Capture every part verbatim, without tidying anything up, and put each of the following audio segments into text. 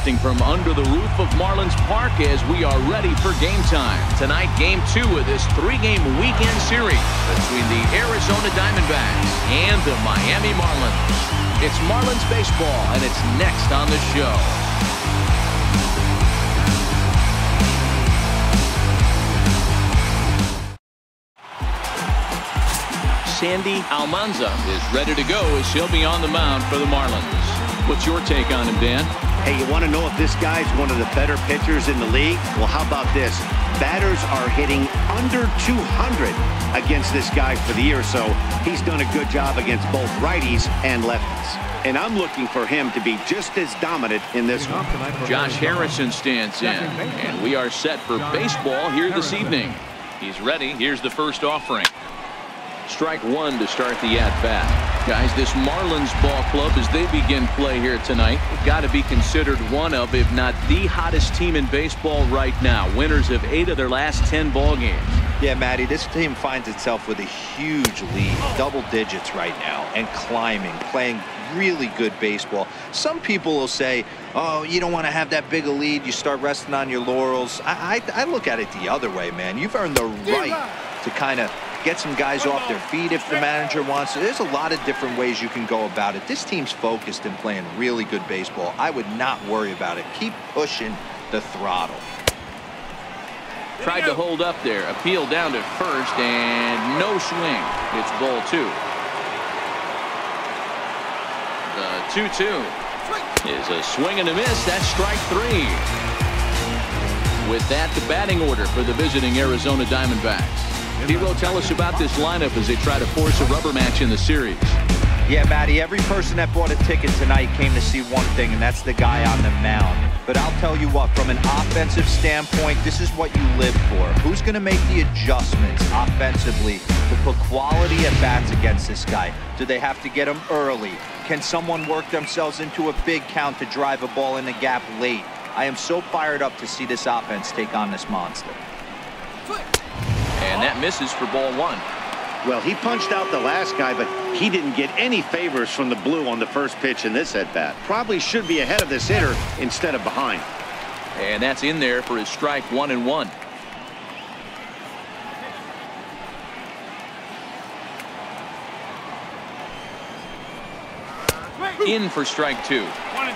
broadcasting from under the roof of Marlins Park as we are ready for game time. Tonight, game two of this three-game weekend series between the Arizona Diamondbacks and the Miami Marlins. It's Marlins baseball, and it's next on the show. Sandy Almanza is ready to go as she'll be on the mound for the Marlins. What's your take on him, Dan? Hey, you want to know if this guy's one of the better pitchers in the league? Well, how about this? Batters are hitting under two hundred against this guy for the year, so he's done a good job against both righties and lefties. And I'm looking for him to be just as dominant in this one. Josh Harrison stands in, and we are set for baseball here this evening. He's ready. Here's the first offering. Strike one to start the at-bat. Guys, this Marlins ball club, as they begin play here tonight, got to be considered one of, if not the hottest team in baseball right now. Winners of eight of their last ten ball games. Yeah, Matty, this team finds itself with a huge lead, double digits right now, and climbing, playing really good baseball. Some people will say, oh, you don't want to have that big a lead. You start resting on your laurels. I, I, I look at it the other way, man. You've earned the right to kind of get some guys off their feet if the manager wants. So there's a lot of different ways you can go about it. This team's focused and playing really good baseball. I would not worry about it. Keep pushing the throttle. Tried to hold up there. Appeal down to first, and no swing. It's ball two. The two two is a swing and a miss. That's strike three. With that, the batting order for the visiting Arizona Diamondbacks. D. Rowe, tell us about this lineup as they try to force a rubber match in the series. Yeah, Matty, every person that bought a ticket tonight came to see one thing, and that's the guy on the mound. But I'll tell you what, from an offensive standpoint, this is what you live for. Who's going to make the adjustments offensively to put quality at-bats against this guy? Do they have to get him early? Can someone work themselves into a big count to drive a ball in the gap late? I am so fired up to see this offense take on this monster. And that misses for ball one. Well, he punched out the last guy, but he didn't get any favors from the blue on the first pitch in this at-bat. Probably should be ahead of this hitter instead of behind. And that's in there for his strike one and one. In for strike two.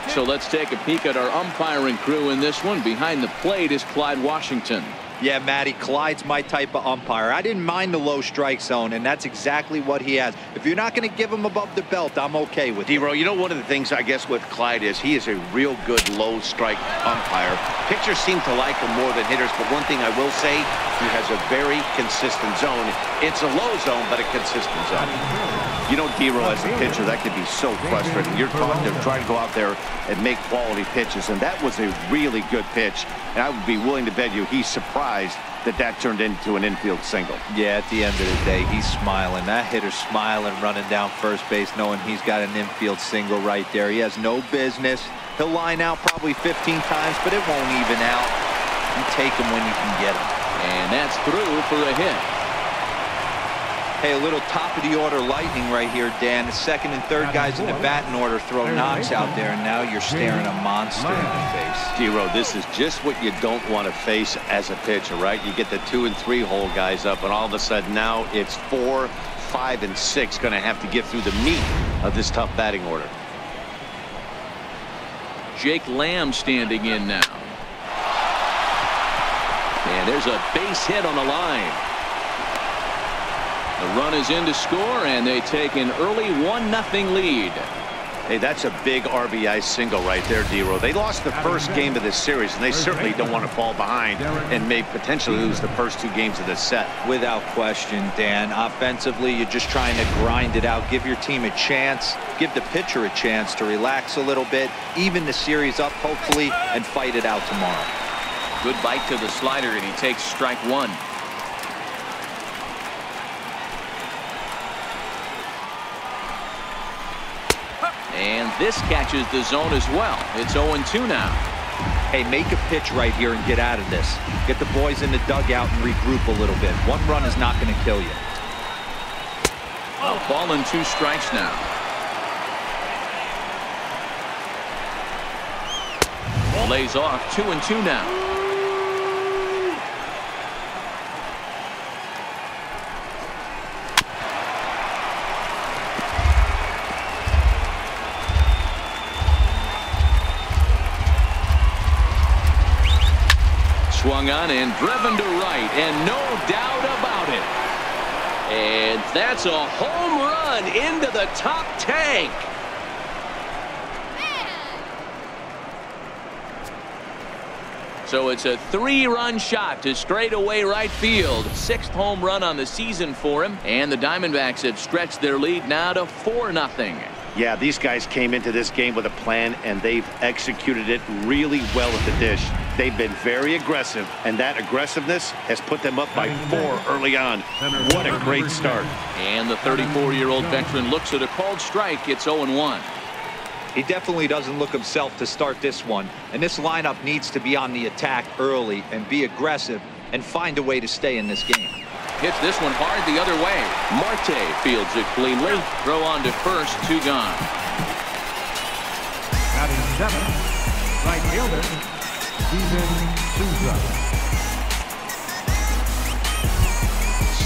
So let's take a peek at our umpiring crew in this one. Behind the plate is Clyde Washington. Yeah, Matty, Clyde's my type of umpire. I didn't mind the low strike zone, and that's exactly what he has. If you're not going to give him above the belt, I'm okay with it. D. Rowe, you know, one of the things I guess with Clyde is he is a real good low strike umpire. Pitchers seem to like him more than hitters, but one thing I will say, he has a very consistent zone. It's a low zone, but a consistent zone. You know, D. Rowe, as a pitcher, that could be so frustrating. You're taught to try to go out there and make quality pitches, and that was a really good pitch, and I would be willing to bet you he's surprised that that turned into an infield single. Yeah, at the end of the day, he's smiling. That hitter's smiling, running down first base, knowing he's got an infield single right there. He has no business. He'll line out probably fifteen times, but it won't even out. You take him when you can get him. And that's through for a hit. Hey, a little top of the order lightning right here, Dan. The second and third guys in the batting order throw knocks out there, and now you're staring a monster in the face. D. Rowe, this is just what you don't want to face as a pitcher, right? You get the two and three hole guys up, and all of a sudden now it's four, five, and six going to have to get through the meat of this tough batting order. Jake Lamb standing in now. And there's a base hit on the line. The run is in to score, and they take an early one nothing lead. Hey, that's a big R B I single right there, D. Rowe. They lost the first game of this series, and they certainly don't want to fall behind and may potentially lose the first two games of this set. Without question, Dan. Offensively, you're just trying to grind it out, give your team a chance, give the pitcher a chance to relax a little bit, even the series up, hopefully, and fight it out tomorrow. Good bite to the slider, and he takes strike one. And this catches the zone as well. It's oh and two now. Hey, make a pitch right here and get out of this. Get the boys in the dugout and regroup a little bit. One run is not going to kill you. A ball and two strikes now. Guerrero lays off, two and two now. Swung on and driven to right, and no doubt about it. And that's a home run into the top tank. So it's a three-run shot to straightaway right field. Sixth home run on the season for him. And the Diamondbacks have stretched their lead now to four nothing. Yeah, these guys came into this game with a plan, and they've executed it really well at the dish. They've been very aggressive, and that aggressiveness has put them up by four early on. What a great start. And the thirty-four-year-old veteran looks at a called strike. It's oh and one. He definitely doesn't look himself to start this one, and this lineup needs to be on the attack early and be aggressive and find a way to stay in this game. Hits this one hard the other way. Marte fields it cleanly. Throw on to first, two gone. Out in seven, right fielder, Steven Souza.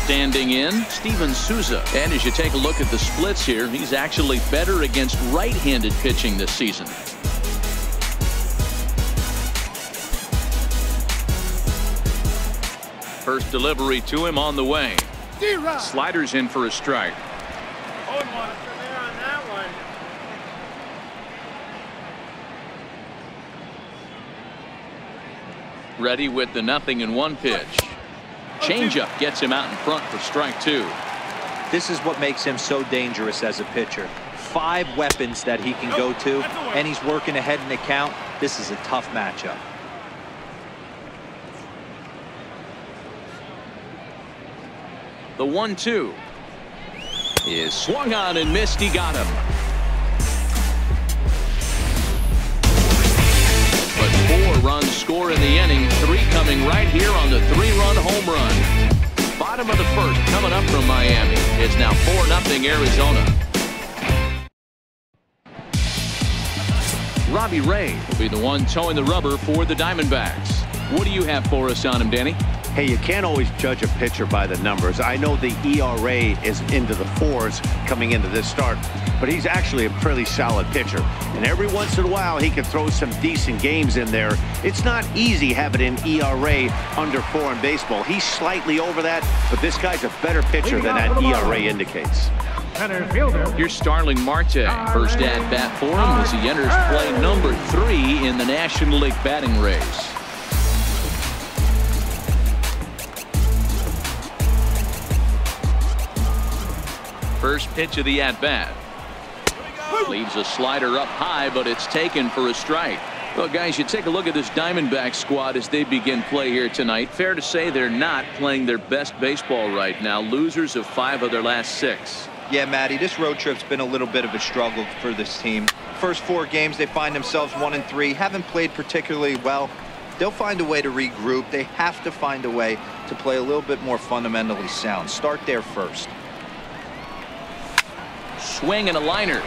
Standing in, Steven Souza. And as you take a look at the splits here, he's actually better against right-handed pitching this season. First delivery to him on the way. Sliders in for a strike. Oh, on that one. Ready with the nothing and one pitch. Changeup gets him out in front for strike two. This is what makes him so dangerous as a pitcher. Five weapons that he can go to, and he's working ahead in the count. This is a tough matchup. The one two is swung on and missed. He got him. But four runs score in the inning. Three coming right here on the three-run home run. Bottom of the first coming up from Miami. It's now four nothing Arizona. Robbie Ray will be the one towing the rubber for the Diamondbacks. What do you have for us on him, Danny? Hey, you can't always judge a pitcher by the numbers. I know the E R A is into the fours coming into this start, but he's actually a fairly solid pitcher. And every once in a while, he can throw some decent games in there. It's not easy having an E R A under four in baseball. He's slightly over that, but this guy's a better pitcher than that E R A indicates. Here's Starling Marte. First at bat for him as he enters play number three in the National League batting race. First pitch of the at-bat. Leaves a slider up high, but it's taken for a strike. Well, guys, you take a look at this Diamondback squad as they begin play here tonight. Fair to say they're not playing their best baseball right now. Losers of five of their last six. Yeah, Matty, this road trip's been a little bit of a struggle for this team. First four games, they find themselves one and three. Haven't played particularly well. They'll find a way to regroup. They have to find a way to play a little bit more fundamentally sound. Start there first. Swing and a liner.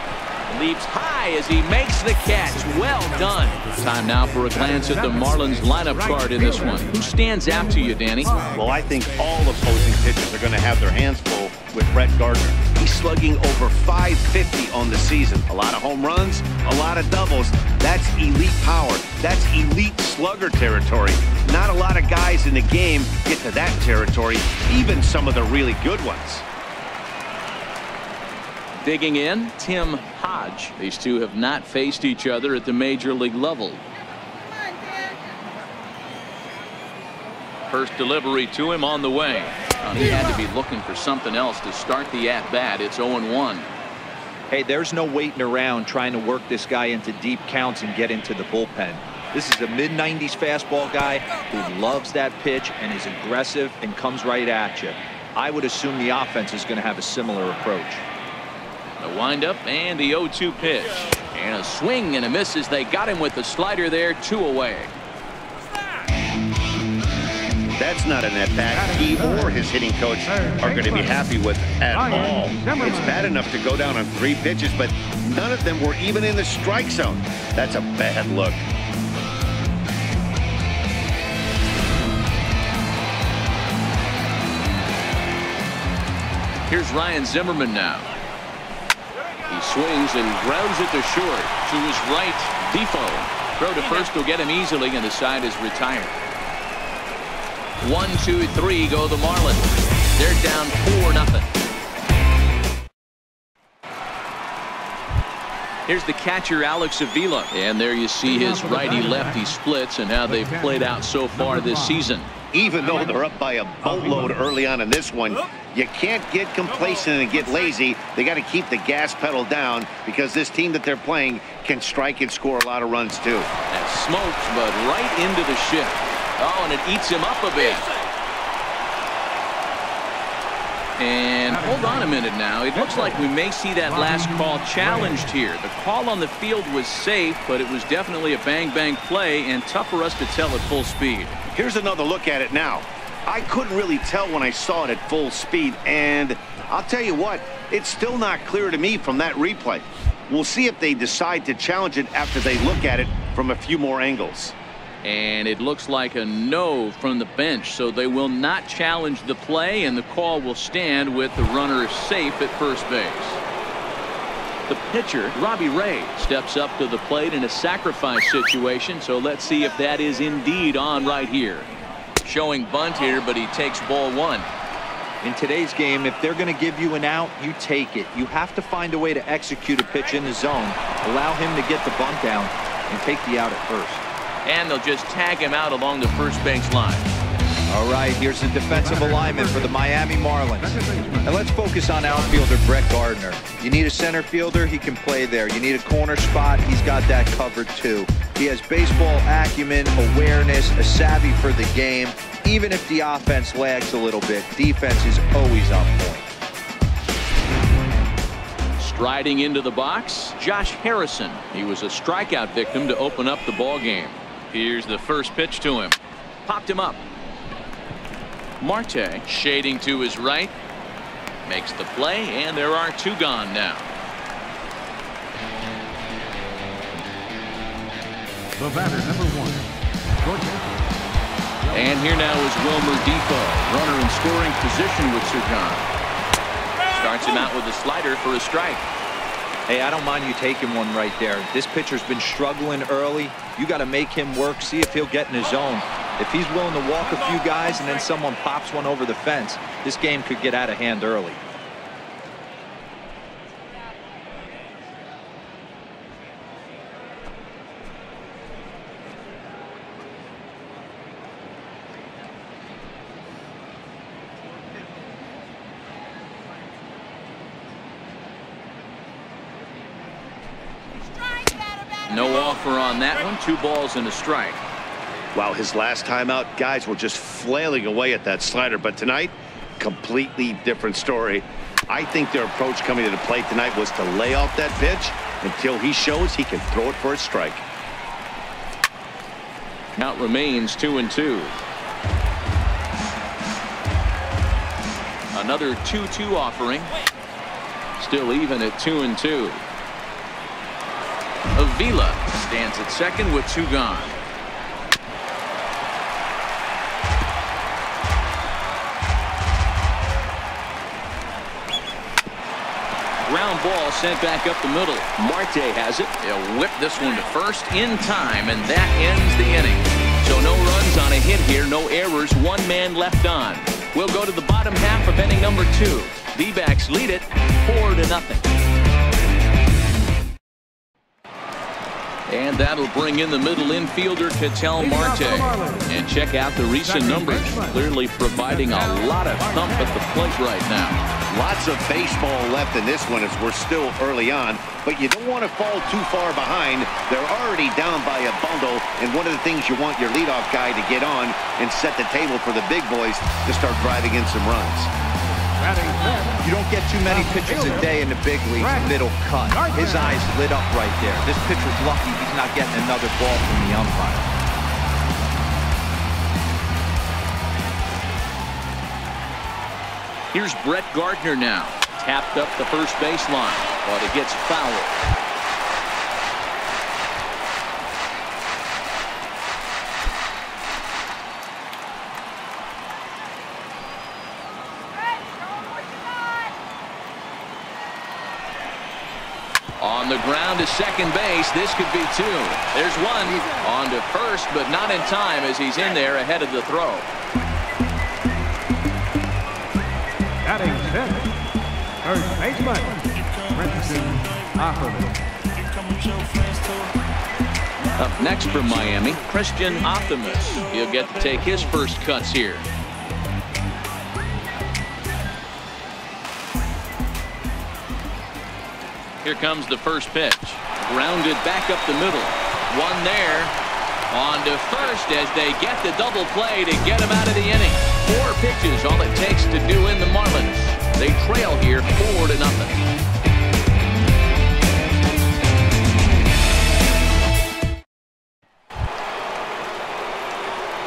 Leaps high as he makes the catch. Well done. Time now for a glance at the Marlins lineup card in this one. Who stands out to you, Danny? Well, I think all opposing pitchers are going to have their hands full with Brett Gardner. He's slugging over five fifty on the season. A lot of home runs, a lot of doubles. That's elite power. That's elite slugger territory. Not a lot of guys in the game get to that territory, even some of the really good ones. Digging in, Tim Hodge. These two have not faced each other at the major league level. First delivery to him on the way. Uh, he had to be looking for something else to start the at-bat. It's oh and one. Hey, there's no waiting around trying to work this guy into deep counts and get into the bullpen. This is a mid nineties fastball guy who loves that pitch and is aggressive and comes right at you. I would assume the offense is going to have a similar approach. The windup and the oh two pitch. And a swing and a miss as they got him with the slider there, two away. That's not an at-bat he or his hitting coach are going to be happy with at all. It's bad enough to go down on three pitches, but none of them were even in the strike zone. That's a bad look. Here's Ryan Zimmerman now. He swings and grounds it to short. To his right, Difo. Throw to first will get him easily, and the side is retired. One, two, three go the Marlins. They're down four nothing. Here's the catcher, Alex Avila. And there you see his righty-lefty splits and how they've played out so far this season. Even though they're up by a boatload early on in this one, you can't get complacent and get lazy. They got to keep the gas pedal down because this team that they're playing can strike and score a lot of runs, too. That smokes, but right into the shift. Oh, and it eats him up a bit. And hold on a minute now. It looks like we may see that last call challenged here. The call on the field was safe, but it was definitely a bang-bang play and tough for us to tell at full speed. Here's another look at it now. I couldn't really tell when I saw it at full speed, and I'll tell you what, it's still not clear to me from that replay. We'll see if they decide to challenge it after they look at it from a few more angles. And it looks like a no from the bench, so they will not challenge the play, and the call will stand with the runner safe at first base. The pitcher, Robbie Ray, steps up to the plate in a sacrifice situation, so let's see if that is indeed on right here. Showing bunt here, but he takes ball one. In today's game, if they're going to give you an out, you take it. You have to find a way to execute a pitch in the zone, allow him to get the bunt down, and take the out at first. And they'll just tag him out along the first base line. All right, here's the defensive alignment for the Miami Marlins. And let's focus on outfielder Brett Gardner. You need a center fielder, he can play there. You need a corner spot, he's got that covered too. He has baseball acumen, awareness, a savvy for the game. Even if the offense lags a little bit, defense is always on point. Striding into the box, Josh Harrison. He was a strikeout victim to open up the ball game. Here's the first pitch to him. Popped him up. Marte shading to his right. Makes the play, and there are two gone now. The batter, number one, Jorge. And here now is Wilmer Difo, runner in scoring position with Sugan. Starts him out with a slider for a strike. Hey, I don't mind you taking one right there. This pitcher's been struggling early. You got to make him work, see if he'll get in his zone. If he's willing to walk a few guys and then someone pops one over the fence, this game could get out of hand early. On that one, two balls and a strike. Wow, his last time out, guys were just flailing away at that slider, but tonight, completely different story. I think their approach coming to the plate tonight was to lay off that pitch until he shows he can throw it for a strike. Count remains two and two. Another two two offering. Still even at two and two. Avila stands at second with two gone. Ground ball sent back up the middle. Marte has it. He'll whip this one to first in time, and that ends the inning. So no runs on a hit here, no errors, one man left on. We'll go to the bottom half of inning number two. D-backs lead it four to nothing. And that'll bring in the middle infielder Ketel Marte. And check out the recent numbers, clearly providing a lot of thump at the plate right now. Lots of baseball left in this one as we're still early on, but you don't want to fall too far behind. They're already down by a bundle, and one of the things you want your leadoff guy to get on and set the table for the big boys to start driving in some runs. You don't get too many pitches a day in the big leagues. Middle cut. His eyes lit up right there. This pitcher's lucky he's not getting another ball from the umpire. Here's Brett Gardner now. Tapped up the first baseline, but it gets fouled. on the ground to second base. This could be two. There's one on to first, but not in time as he's in there ahead of the throw. Batting seventh, third baseman, Christian Optimus. Up next for Miami, Christian Optimus. He'll get to take his first cuts here. Here comes the first pitch. Grounded back up the middle. One there. On to first as they get the double play to get him out of the inning. Four pitches, all it takes to do in the Marlins. They trail here four to nothing.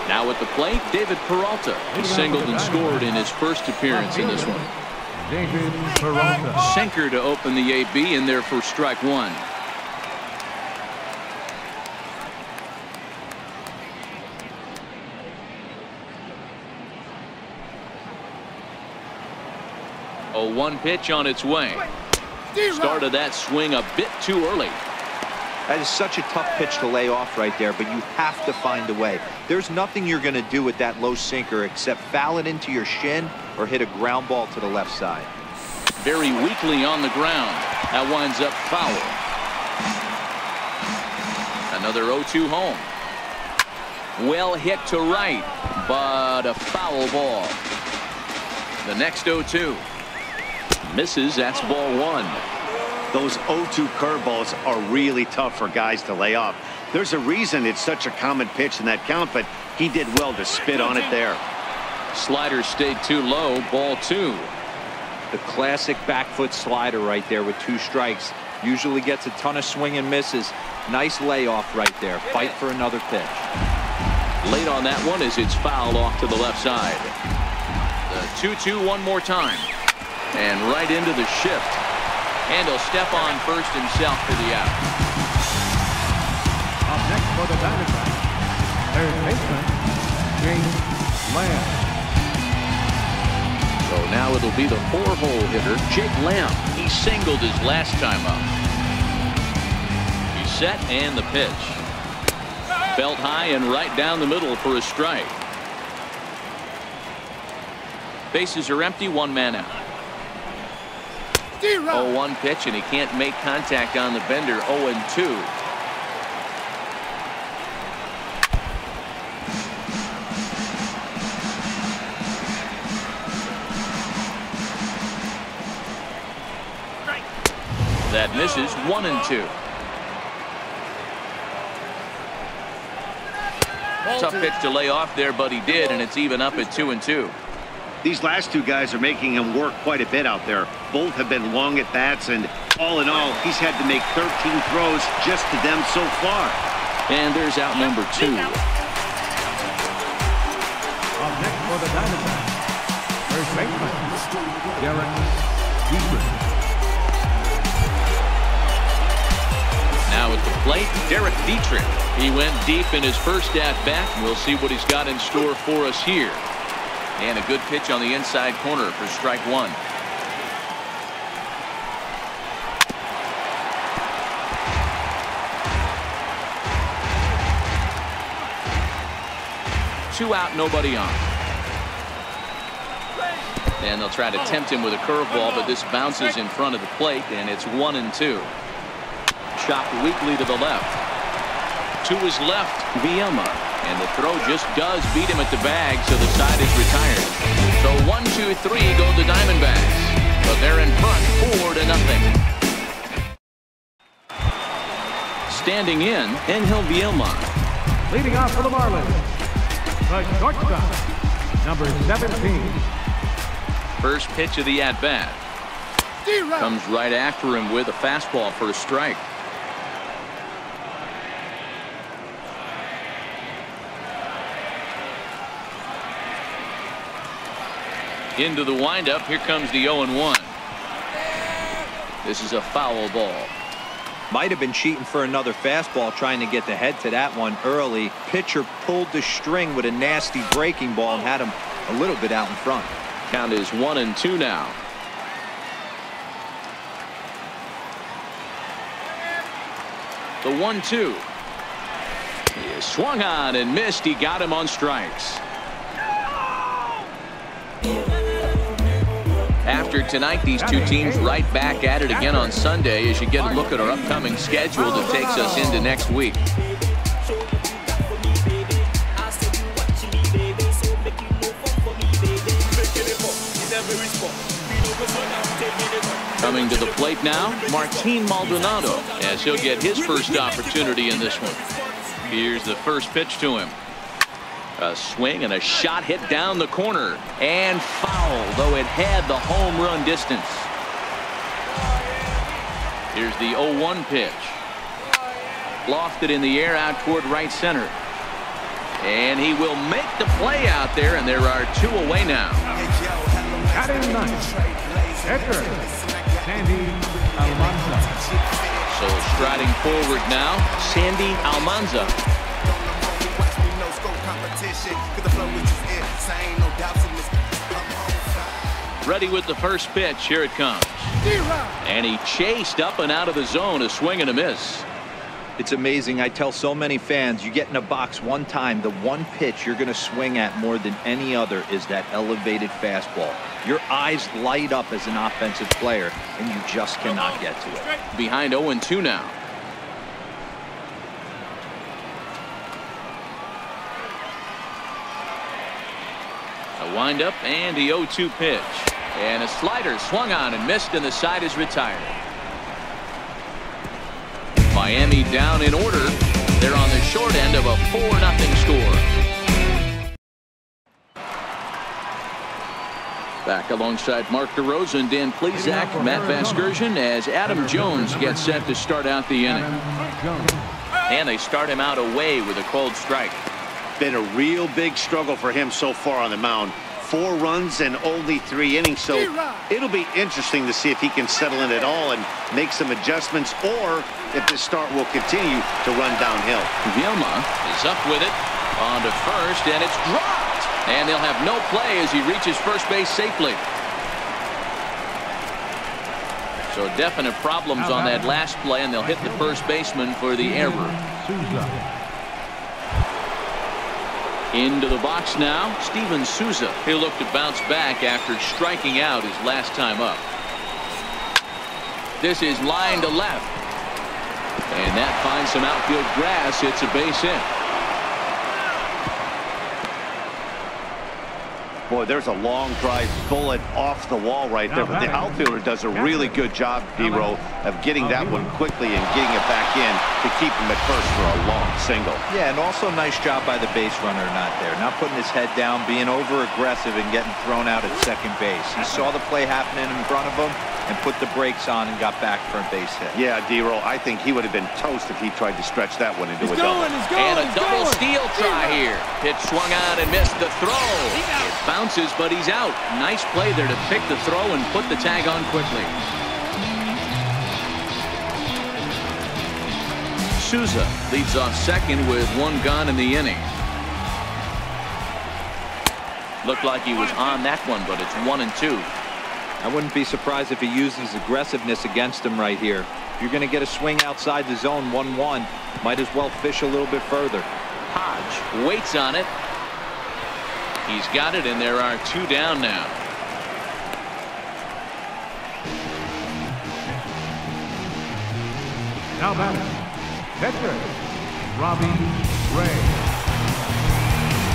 Now at the plate, David Peralta. He singled and scored in his first appearance in this one. David Peralta. Sinker to open the A B in there for strike one. Oh, one pitch on its way. Started that swing a bit too early. That is such a tough pitch to lay off right there, but you have to find a way. There's nothing you're going to do with that low sinker except foul it into your shin or hit a ground ball to the left side. Very weakly on the ground. That winds up foul. Another oh two home. Well hit to right, but a foul ball. The next oh two. Misses. That's ball one. Those oh two curveballs are really tough for guys to lay off. There's a reason it's such a common pitch in that count, but he did well to spit on it there. Slider stayed too low. Ball two. The classic back foot slider right there with two strikes. Usually gets a ton of swing and misses. Nice layoff right there. Fight for another pitch. Late on that one as it's fouled off to the left side. The two two one more time. And right into the shift. And he'll step on first himself for the out. Up next for the Diamondbacks, third baseman, James Lamb. So now it'll be the four-hole hitter, Jake Lamb. He singled his last time up. He's set, and the pitch. Felt high and right down the middle for a strike. Bases are empty, one man out. oh one pitch, and he can't make contact on the bender. oh and two. Right. That misses. one and two. Tough pitch to lay off there, but he did, and it's even up at two and two. These last two guys are making him work quite a bit out there. Both have been long at bats, and all in all, he's had to make thirteen throws just to them so far. And there's out number two. Up next for the Diamondbacks, first baseman, Derek Dietrich. Now at the plate, Derek Dietrich. He went deep in his first at bat. We'll see what he's got in store for us here. And a good pitch on the inside corner for strike one. Two out, nobody on. And they'll try to tempt him with a curveball, but this bounces in front of the plate, and it's one and two. Chopped weakly to the left. To his left, Vielma. And the throw just does beat him at the bag, so the side is retired. So one, two, three go the Diamondbacks. But they're in front four to nothing. Standing in, Angel Vielma. Leading off for the Marlins, the shortstop, number seventeen. First pitch of the at-bat. Comes right after him with a fastball for a strike. Into the windup. Here comes the oh and one. This is a foul ball. Might have been cheating for another fastball, trying to get the head to that one early. Pitcher pulled the string with a nasty breaking ball and had him a little bit out in front. Count is one and two now. The one two. He swung on and missed. He got him on strikes. After tonight, these two teams right back at it again on Sunday as you get a look at our upcoming schedule that takes us into next week. Coming to the plate now, Martin Maldonado, as he'll get his first opportunity in this one. Here's the first pitch to him. A swing and a shot hit down the corner and foul, though it had the home run distance. Here's the oh one pitch. Lofted in the air out toward right center. And he will make the play out there, and there are two away now. Got him nice. Sandy Almanza. So striding forward now, Sandy Almanza. Ready with the first pitch. Here it comes. And he chased up and out of the zone. A swing and a miss. It's amazing. I tell so many fans, you get in a box one time, the one pitch you're going to swing at more than any other is that elevated fastball. Your eyes light up as an offensive player, and you just cannot get to it. Behind oh and two now. A windup and the oh two pitch. And a slider swung on and missed, and the side is retired. Miami down in order. They're on the short end of a four nothing score. Back alongside Mark DeRozan, Dan Plesac, Matt Vasgersian, as Adam Jones gets set to start out the inning. And they start him out away with a called strike. Been a real big struggle for him so far on the mound. Four runs and only three innings, so it'll be interesting to see if he can settle in at all and make some adjustments, or if this start will continue to run downhill. Vielma is up with it, on to first, and it's dropped. And they'll have no play as he reaches first base safely. So definite problems on that last play, and they'll hit the first baseman for the error. Into the box now, Steven Souza. He'll look to bounce back after striking out his last time up. This is lined to left. And that finds some outfield grass. It's a base hit. Boy, there's a long drive bullet off the wall right there, but the outfielder does a really good job, D. Rowe, of getting that one quickly and getting it back in to keep him at first for a long single. Yeah, and also nice job by the base runner not there, not putting his head down, being over-aggressive and getting thrown out at second base. He saw the play happening in front of him and put the brakes on and got back for a base hit. Yeah, D. Rowe, I think he would have been toast if he tried to stretch that one into he's a double. Going, he's going, and a double going. Steal try here. Pitch swung on and missed the throw. It's bounces, but he's out. Nice play there to pick the throw and put the tag on quickly. Souza leads off second with one gone in the inning. Looked like he was on that one, but it's one and two. I wouldn't be surprised if he uses aggressiveness against him right here. If you're going to get a swing outside the zone, one one, might as well fish a little bit further. Hodge waits on it. He's got it, and there are two down now. Now batting, catcher, Robbie Ray.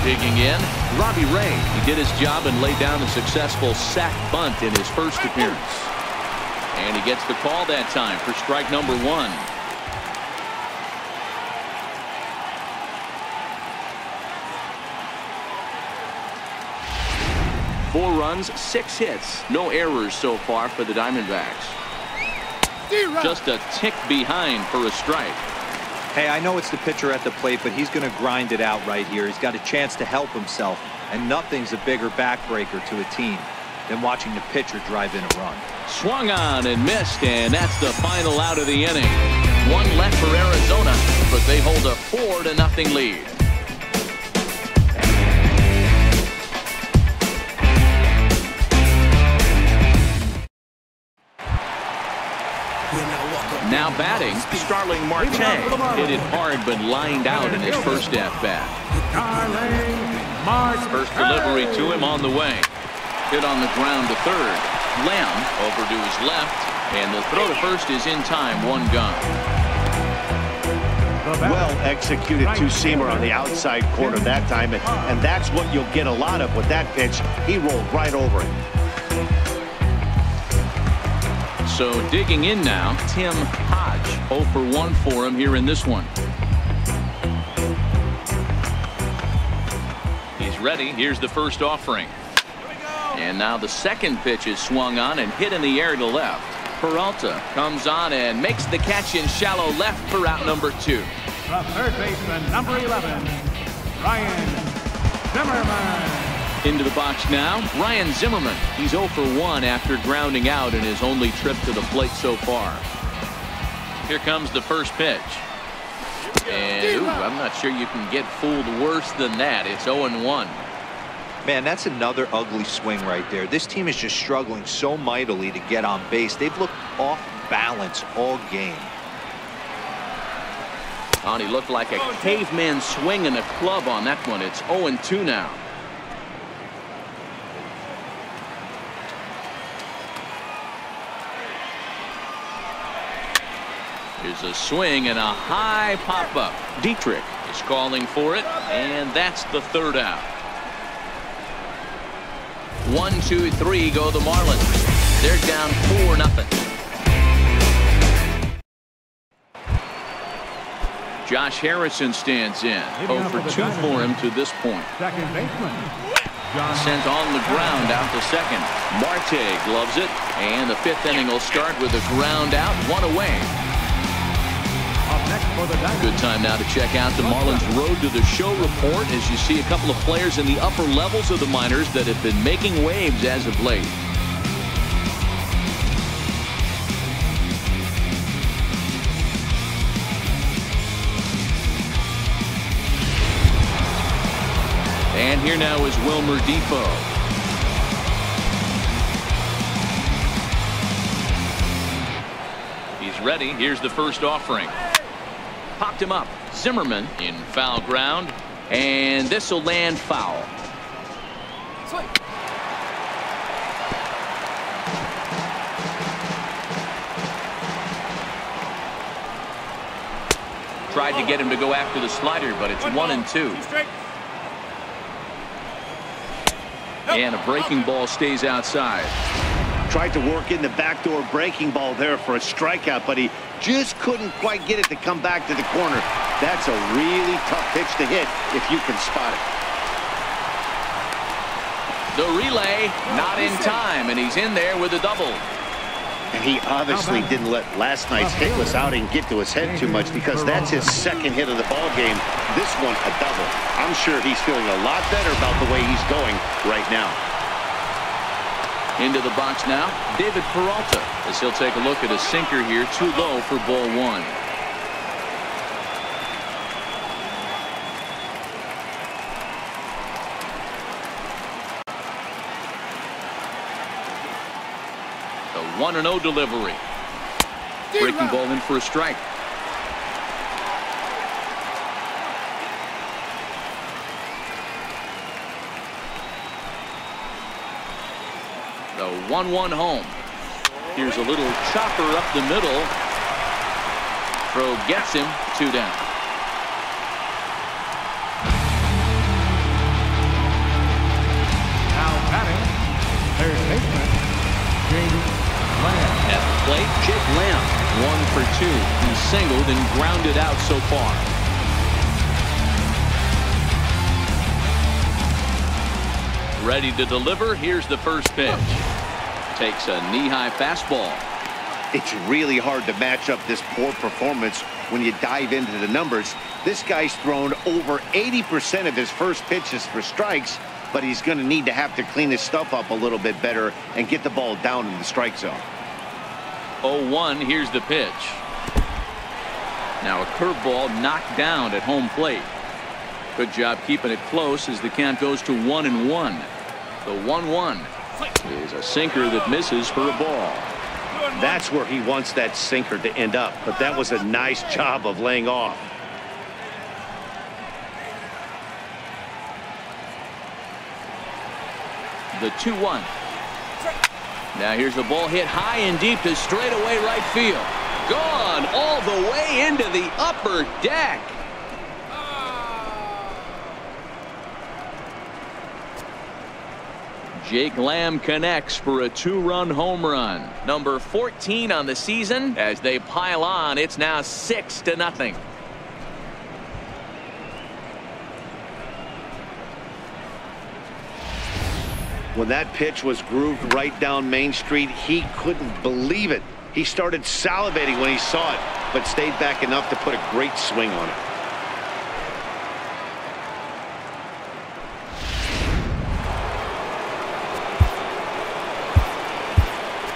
Digging in, Robbie Ray. He did his job and laid down a successful sack bunt in his first appearance. And he gets the call that time for strike number one. Four runs, six hits, no errors so far for the Diamondbacks. Just a tick behind for a strike. Hey, I know it's the pitcher at the plate, but he's going to grind it out right here. He's got a chance to help himself, and nothing's a bigger backbreaker to a team than watching the pitcher drive in a run. Swung on and missed, and that's the final out of the inning. One left for Arizona, but they hold a four to nothing lead. Now Now batting, Starling Marte hit it hard but lined out in his first at bat. First delivery to him on the way. Hit on the ground to third. Lamb over to his left, and the throw to first is in time, one gun. Well executed two-seamer on the outside corner that time, and, and that's what you'll get a lot of with that pitch. He rolled right over it. So digging in now, Tim Hodge, oh for one for him here in this one. He's ready. Here's the first offering. And now the second pitch is swung on and hit in the air to left. Peralta comes on and makes the catch in shallow left for out number two. The third baseman, number eleven, Ryan Zimmerman. Into the box now, Ryan Zimmerman. He's oh for one after grounding out in his only trip to the plate so far. Here comes the first pitch. And ooh, I'm not sure you can get fooled worse than that. It's oh and one. Man, that's another ugly swing right there. This team is just struggling so mightily to get on base. They've looked off balance all game. And he looked like a caveman swinging a club on that one. It's oh and two now. Here's a swing and a high pop-up. Dietrich is calling for it, and that's the third out. One, two, three, go the Marlins. They're down four nothing. Josh Harrison stands in. oh for two for him to this point. Second baseman. Sends on the ground out to second. Marte gloves it, and the fifth inning will start with a ground out, one away. Good time now to check out the Marlins Road to the Show report, as you see a couple of players in the upper levels of the minors that have been making waves as of late. And here now is Wilmer Difo. He's ready. Here's the first offering. Popped him up. Zimmerman in foul ground, and this will land foul. Sweet. Tried to get him to go after the slider, but it's one and two. And a breaking ball stays outside. Tried to work in the backdoor breaking ball there for a strikeout, but he just couldn't quite get it to come back to the corner. That's a really tough pitch to hit if you can spot it. The relay not in time, and he's in there with a double. And he obviously didn't let last night's hitless outing get to his head too much, because that's his second hit of the ball game. This one a double. I'm sure he's feeling a lot better about the way he's going right now. Into the box now, David Peralta, as he'll take a look at a sinker here, too low for ball one. The one and oh delivery. Breaking ball in for a strike. The one one home. Here's a little chopper up the middle. Throw gets him, two down. Now batting, third baseman, James Lamb. At the plate, Jake Lamb, one for two. He singled and grounded out so far. Ready to deliver. Here's the first pitch. Takes a knee-high fastball. It's really hard to match up this poor performance when you dive into the numbers. This guy's thrown over eighty percent of his first pitches for strikes, but he's going to need to have to clean his stuff up a little bit better and get the ball down in the strike zone. oh one. Here's the pitch. Now a curveball knocked down at home plate. Good job keeping it close as the count goes to one and one. The one one is a sinker that misses for a ball. That's where he wants that sinker to end up. But that was a nice job of laying off. The two one. Now here's the ball hit high and deep to straightaway right field. Gone all the way into the upper deck. Jake Lamb connects for a two-run home run. Number fourteen on the season. As they pile on, it's now six to nothing. When that pitch was grooved right down Main Street, he couldn't believe it. He started salivating when he saw it, but stayed back enough to put a great swing on it.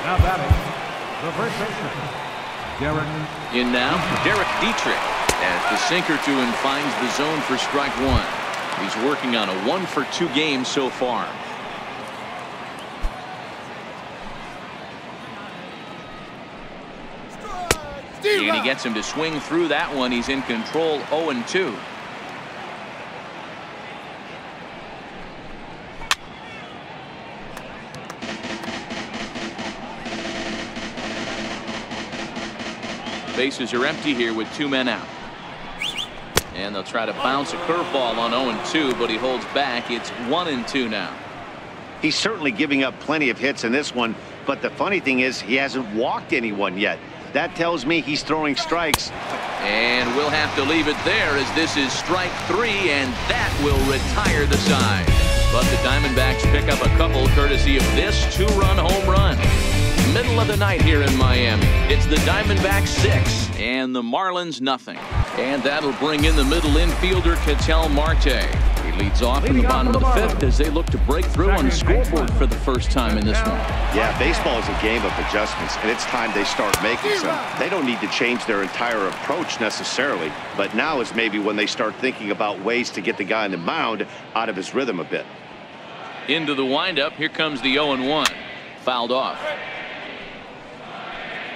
Now batting, the first baseman, Derek. In now, Derek Dietrich. As the sinker to him finds the zone for strike one. He's working on a one for two game so far. And he gets him to swing through that one. He's in control. oh and two. Bases are empty here with two men out. And they'll try to bounce a curveball on oh and two, but he holds back. It's one and two now. He's certainly giving up plenty of hits in this one, but the funny thing is he hasn't walked anyone yet. That tells me he's throwing strikes. And we'll have to leave it there, as this is strike three, and that will retire the side. But the Diamondbacks pick up a couple courtesy of this two-run home run. Middle of the night here in Miami. It's the Diamondbacks six and the Marlins nothing. And that'll bring in the middle infielder Ketel Marte. He leads off in the bottom of the fifth as they look to break through on the scoreboard for the first time in this one. Yeah, baseball is a game of adjustments, and it's time they start making some. They don't need to change their entire approach necessarily, but now is maybe when they start thinking about ways to get the guy on the mound out of his rhythm a bit. Into the windup. Here comes the oh and one. Fouled off.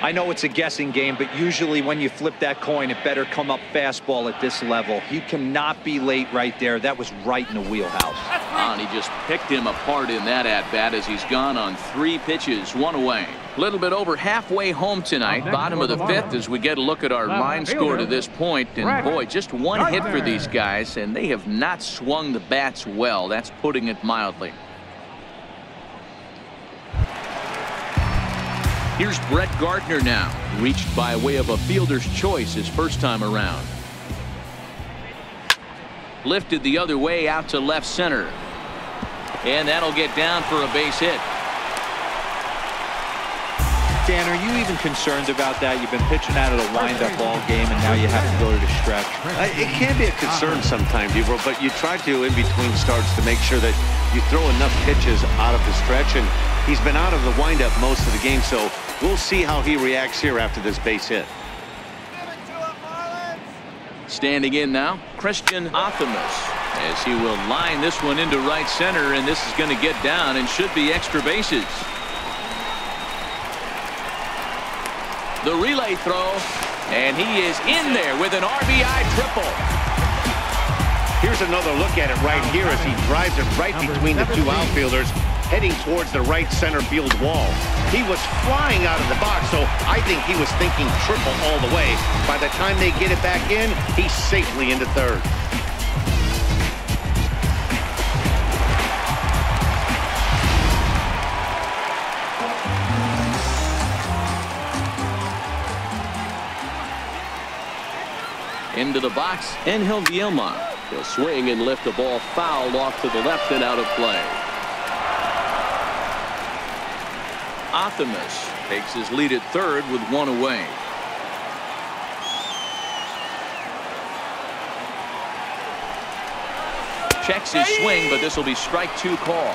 I know it's a guessing game, but usually when you flip that coin, it better come up fastball at this level. You cannot be late right there. That was right in the wheelhouse. Ah, and he just picked him apart in that at-bat as he's gone on three pitches, one away. A little bit over halfway home tonight, bottom of the fifth, as we get a look at our line score to this point. And boy, just one hit for these guys, and they have not swung the bats well. That's putting it mildly. Here's Brett Gardner now, reached by way of a fielder's choice his first time around. Lifted the other way out to left center. And that'll get down for a base hit. Dan, are you even concerned about that? You've been pitching out of the windup all game, and now you have to go to the stretch. It can be a concern sometimes, Debra, but you try to in between starts to make sure that you throw enough pitches out of the stretch, and he's been out of the windup most of the game, so we'll see how he reacts here after this base hit. Standing in now, Christian Optimus, as he will line this one into right center, and this is going to get down and should be extra bases. The relay throw, and he is in there with an R B I triple. Here's another look at it right here as he drives it right between the two outfielders, heading towards the right center field wall. He was flying out of the box, so I think he was thinking triple all the way. By the time they get it back in, he's safely into third. Into the box, Angel Vielma. He'll swing and lift the ball fouled off to the left and out of play. Optimus takes his lead at third with one away. Checks his swing, but this will be strike two call.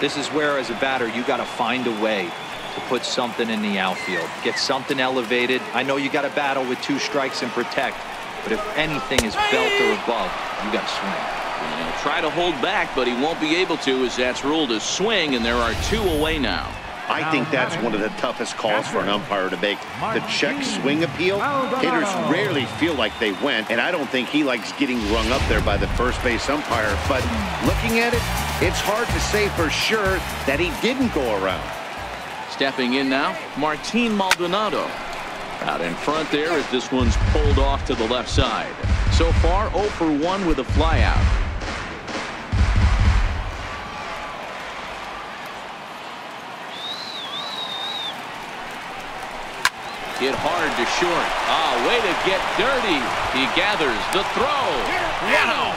This is where, as a batter, you got to find a way to put something in the outfield. Get something elevated. I know you got to battle with two strikes and protect, but if anything is belt or above, you got to swing. And he'll try to hold back, but he won't be able to, as that's ruled a swing, and there are two away now. I think that's one of the toughest calls for an umpire to make. The check swing appeal, hitters rarely feel like they went, and I don't think he likes getting rung up there by the first base umpire. But looking at it, it's hard to say for sure that he didn't go around. Stepping in now, Martin Maldonado. Out in front there as this one's pulled off to the left side. So far, oh for one with a fly out. Hit hard to short. Ah, way to get dirty. He gathers the throw. Wow.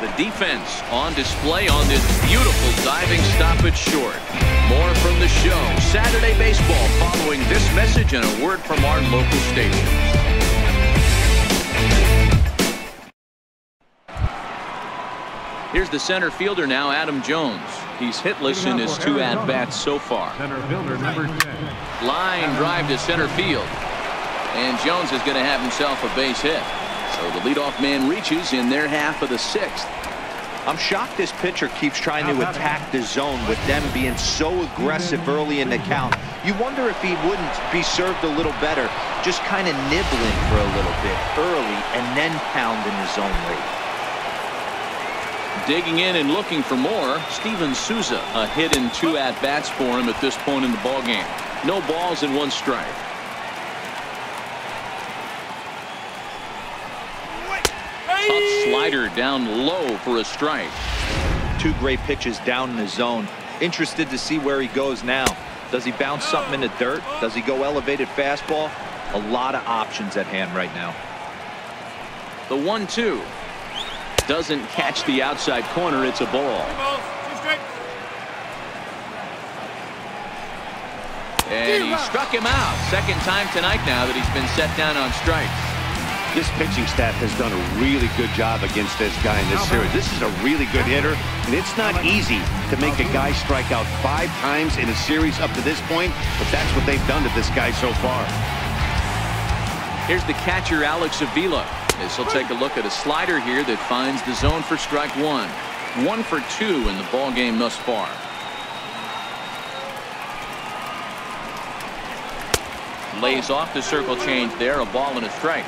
The defense on display on this beautiful diving stop at short. More from the show. Saturday Baseball following this message and a word from our local stations. Here's the center fielder now, Adam Jones. He's hitless in his two at-bats so far. Center fielder number ten. Line drive to center field. And Jones is going to have himself a base hit. So the leadoff man reaches in their half of the sixth. I'm shocked this pitcher keeps trying to attack the zone with them being so aggressive early in the count. You wonder if he wouldn't be served a little better, just kind of nibbling for a little bit early and then pounding the zone late. Digging in and looking for more, Steven Souza, a hit in two at-bats for him at this point in the ballgame. No balls and one strike. Tough slider down low for a strike. Two great pitches down in the zone. Interested to see where he goes now. Does he bounce something in the dirt? Does he go elevated fastball? A lot of options at hand right now. The one two. Doesn't catch the outside corner. It's a ball. And he struck him out. Second time tonight now that he's been set down on strikes. This pitching staff has done a really good job against this guy in this series. This is a really good hitter, and it's not easy to make a guy strike out five times in a series up to this point, but that's what they've done to this guy so far. Here's the catcher, Alex Avila. This will take a look at a slider here that finds the zone for strike one. One for two in the ball game thus far. Lays off the circle change there, a ball and a strike.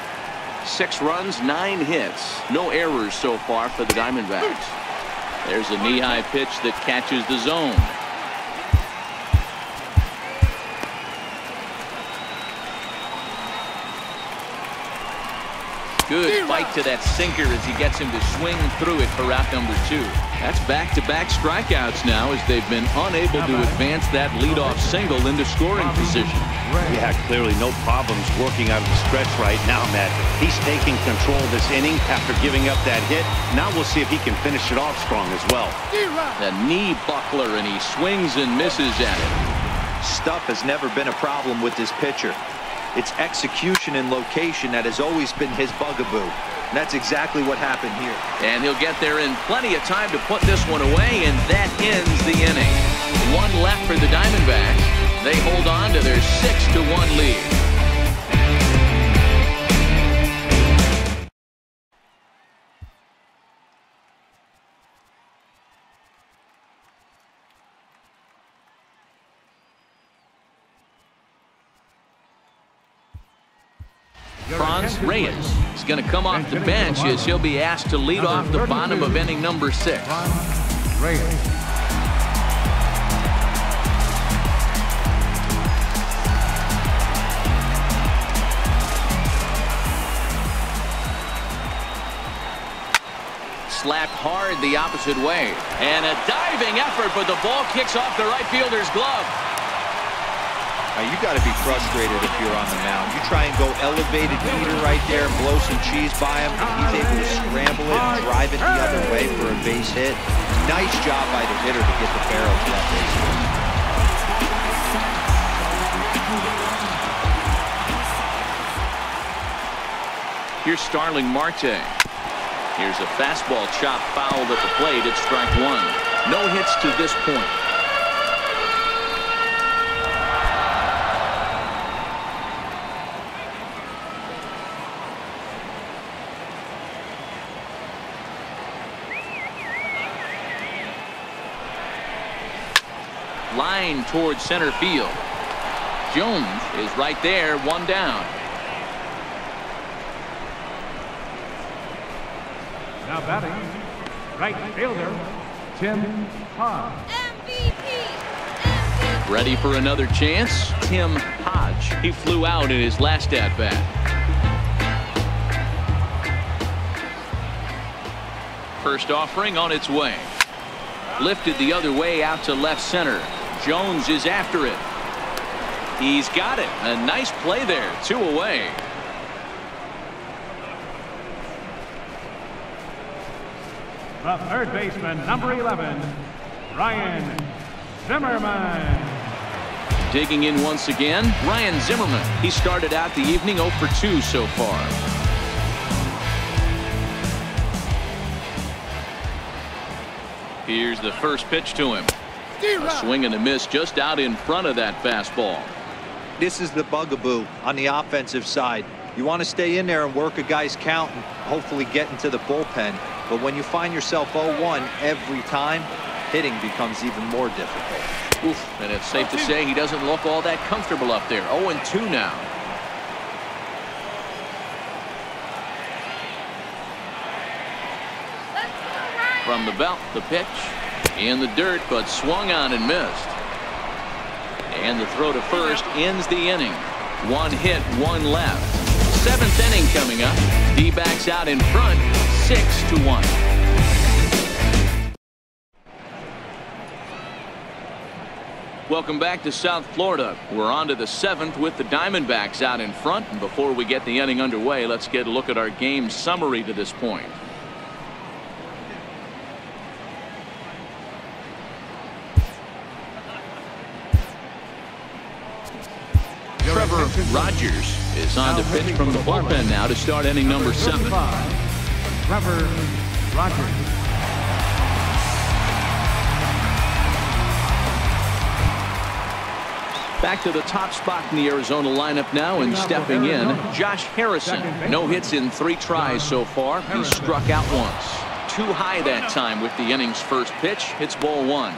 Six runs, nine hits, no errors so far for the Diamondbacks. There's a knee-high pitch that catches the zone. Good bite to that sinker as he gets him to swing through it for route number two. That's back-to-back strikeouts now as they've been unable to advance that leadoff single into scoring position. Yeah, clearly no problems working out of the stretch right now, Matt. He's taking control of this inning after giving up that hit. Now we'll see if he can finish it off strong as well. The knee buckler, and he swings and misses at it. Stuff has never been a problem with this pitcher. It's execution and location that has always been his bugaboo. And that's exactly what happened here. And he'll get there in plenty of time to put this one away, and that ends the inning. One left for the Diamondbacks. They hold on to their six to one lead. Franz Reyes is going to come off the bench as he'll be asked to lead off the bottom of inning number six. Slapped hard the opposite way, and a diving effort, but the ball kicks off the right fielder's glove. Now you got to be frustrated if you're on the mound. You try and go elevated heater right there and blow some cheese by him. He's able to scramble it and drive it the other way for a base hit. Nice job by the hitter to get the barrel to that base hit. Here's Starling Marte. Here's a fastball chop fouled at the plate at strike one. No hits to this point. line towards center field. Jones is right there, one down. Now batting, right fielder, Tim Hodge. M V P, M V P. Ready for another chance? Tim Hodge. He flew out in his last at-bat. First offering on its way. Lifted the other way out to left center. Jones is after it. He's got it. A nice play there. Two away. The third baseman, number eleven, Ryan Zimmerman. Digging in once again, Ryan Zimmerman. He started out the evening oh for two so far. Here's the first pitch to him. A swing and a miss just out in front of that fastball. This is the bugaboo on the offensive side. You want to stay in there and work a guy's count and hopefully get into the bullpen. But when you find yourself oh one every time, hitting becomes even more difficult. Oof, and it's safe to say he doesn't look all that comfortable up there. oh and two now. From the belt, the pitch in the dirt, but swung on and missed. And the throw to first ends the inning. One hit, one left. Seventh inning coming up. D-backs out in front, six to one. Welcome back to South Florida. We're on to the seventh with the Diamondbacks out in front. And before we get the inning underway, let's get a look at our game summary to this point. Trevor Rogers is on to pitch from the bullpen now to start inning number seven. Trevor Rogers. Back to the top spot in the Arizona lineup now, and stepping in, Josh Harrison. No hits in three tries so far. He struck out once. Too high that time with the inning's first pitch. It's ball one.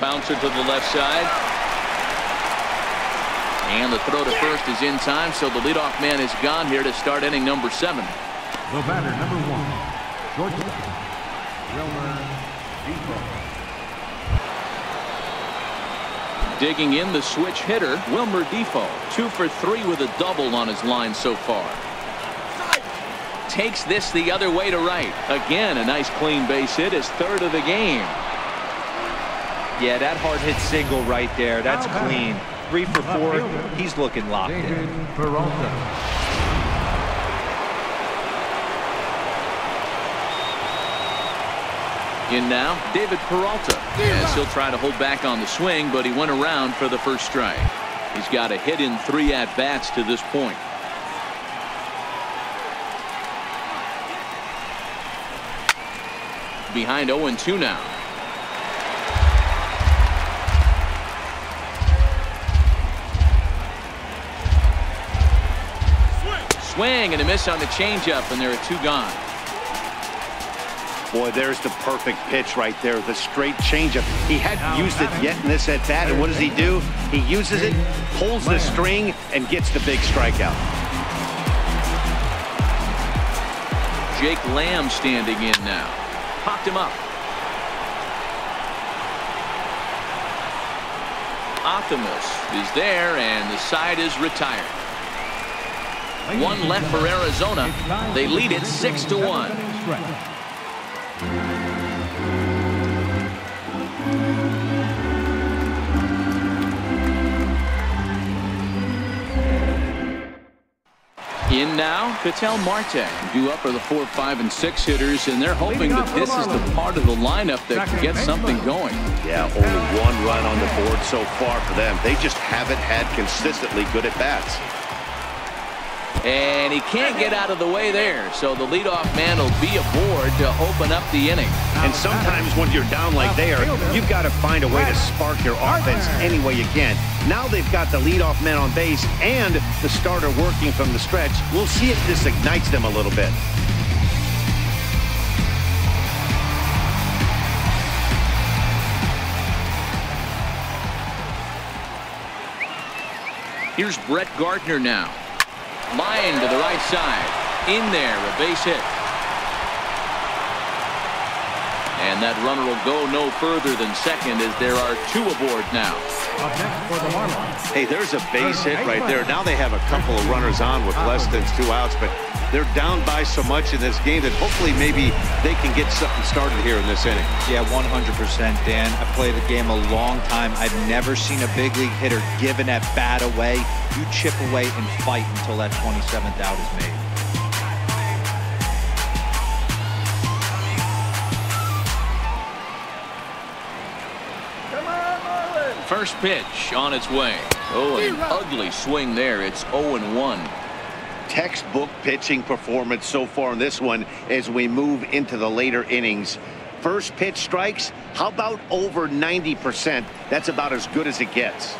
Bouncer to the left side. And the throw to first is in time, so the leadoff man is gone here to start inning number seven. The batter, number one, Jorge Wilmer Difo. Digging in, the switch hitter, Wilmer Difo. Two for three with a double on his line so far. Takes this the other way to right. Again, a nice clean base hit, his third of the game. Yeah, that hard hit single right there. That's clean. Three for four. He's looking locked in. David Peralta. In now, David Peralta. Yes, he'll try to hold back on the swing, but he went around for the first strike. He's got a hit in three at-bats to this point. Behind oh and two now. Swing and a miss on the changeup, and there are two gone. Boy, there's the perfect pitch right there, the straight changeup. He hadn't used it yet in this at bat, and what does he do? He uses it, pulls the string, and gets the big strikeout. Jake Lamb standing in now. Popped him up. Optimus is there, and the side is retired. One left for Arizona. They lead it six to one. In now, Ketel Marte, due up for the four, five, and six hitters, and they're hoping that this is the part of the lineup that can get something going. Yeah, only one run on the board so far for them. They just haven't had consistently good at bats. And he can't get out of the way there, so the leadoff man will be aboard to open up the inning. And sometimes when you're down like they are, you've got to find a way to spark your offense any way you can. Now they've got the leadoff man on base and the starter working from the stretch. We'll see if this ignites them a little bit. Here's Brett Gardner now. Line to the right side. In there, a base hit. And that runner will go no further than second, as there are two aboard now. For the Marlins. Hey, there's a base hit right there. Now they have a couple of runners on with less than two outs, but they're down by so much in this game that hopefully maybe they can get something started here in this inning. Yeah, one hundred percent, Dan. I've played the game a long time. I've never seen a big league hitter give an at bat away. You chip away and fight until that twenty-seventh out is made. Come on, Marlins! First pitch on its way. Oh, an ugly swing there. It's oh and one. Textbook pitching performance so far in this one as we move into the later innings. First pitch strikes, how about over ninety percent? That's about as good as it gets.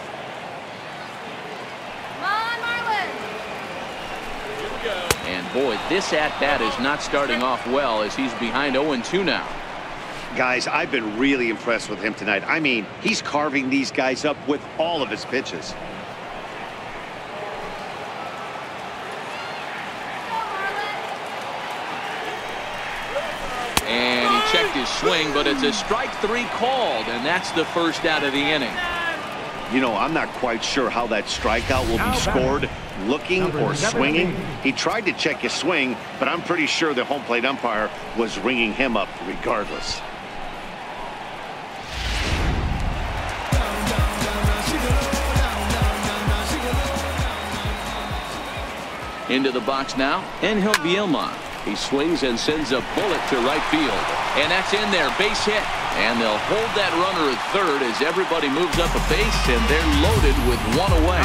Boy, this at-bat is not starting off well, as he's behind oh and two now. Guys, I've been really impressed with him tonight. I mean, he's carving these guys up with all of his pitches. And he checked his swing, but it's a strike three called, and that's the first out of the inning. You know, I'm not quite sure how that strikeout will be scored, looking or swinging. He tried to check his swing, but I'm pretty sure the home plate umpire was ringing him up regardless. Into the box now, Angel Vielma. He swings and sends a bullet to right field, and that's in there, base hit. And they'll hold that runner at third as everybody moves up a base, and they're loaded with one away.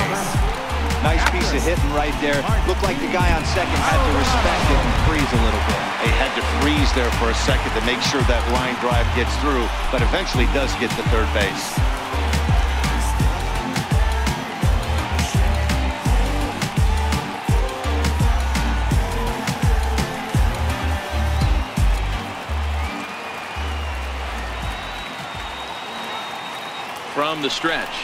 Nice piece of hitting right there. Looked like the guy on second had to respect it and freeze a little bit. They had to freeze there for a second to make sure that line drive gets through, but eventually does get to third base. From the stretch,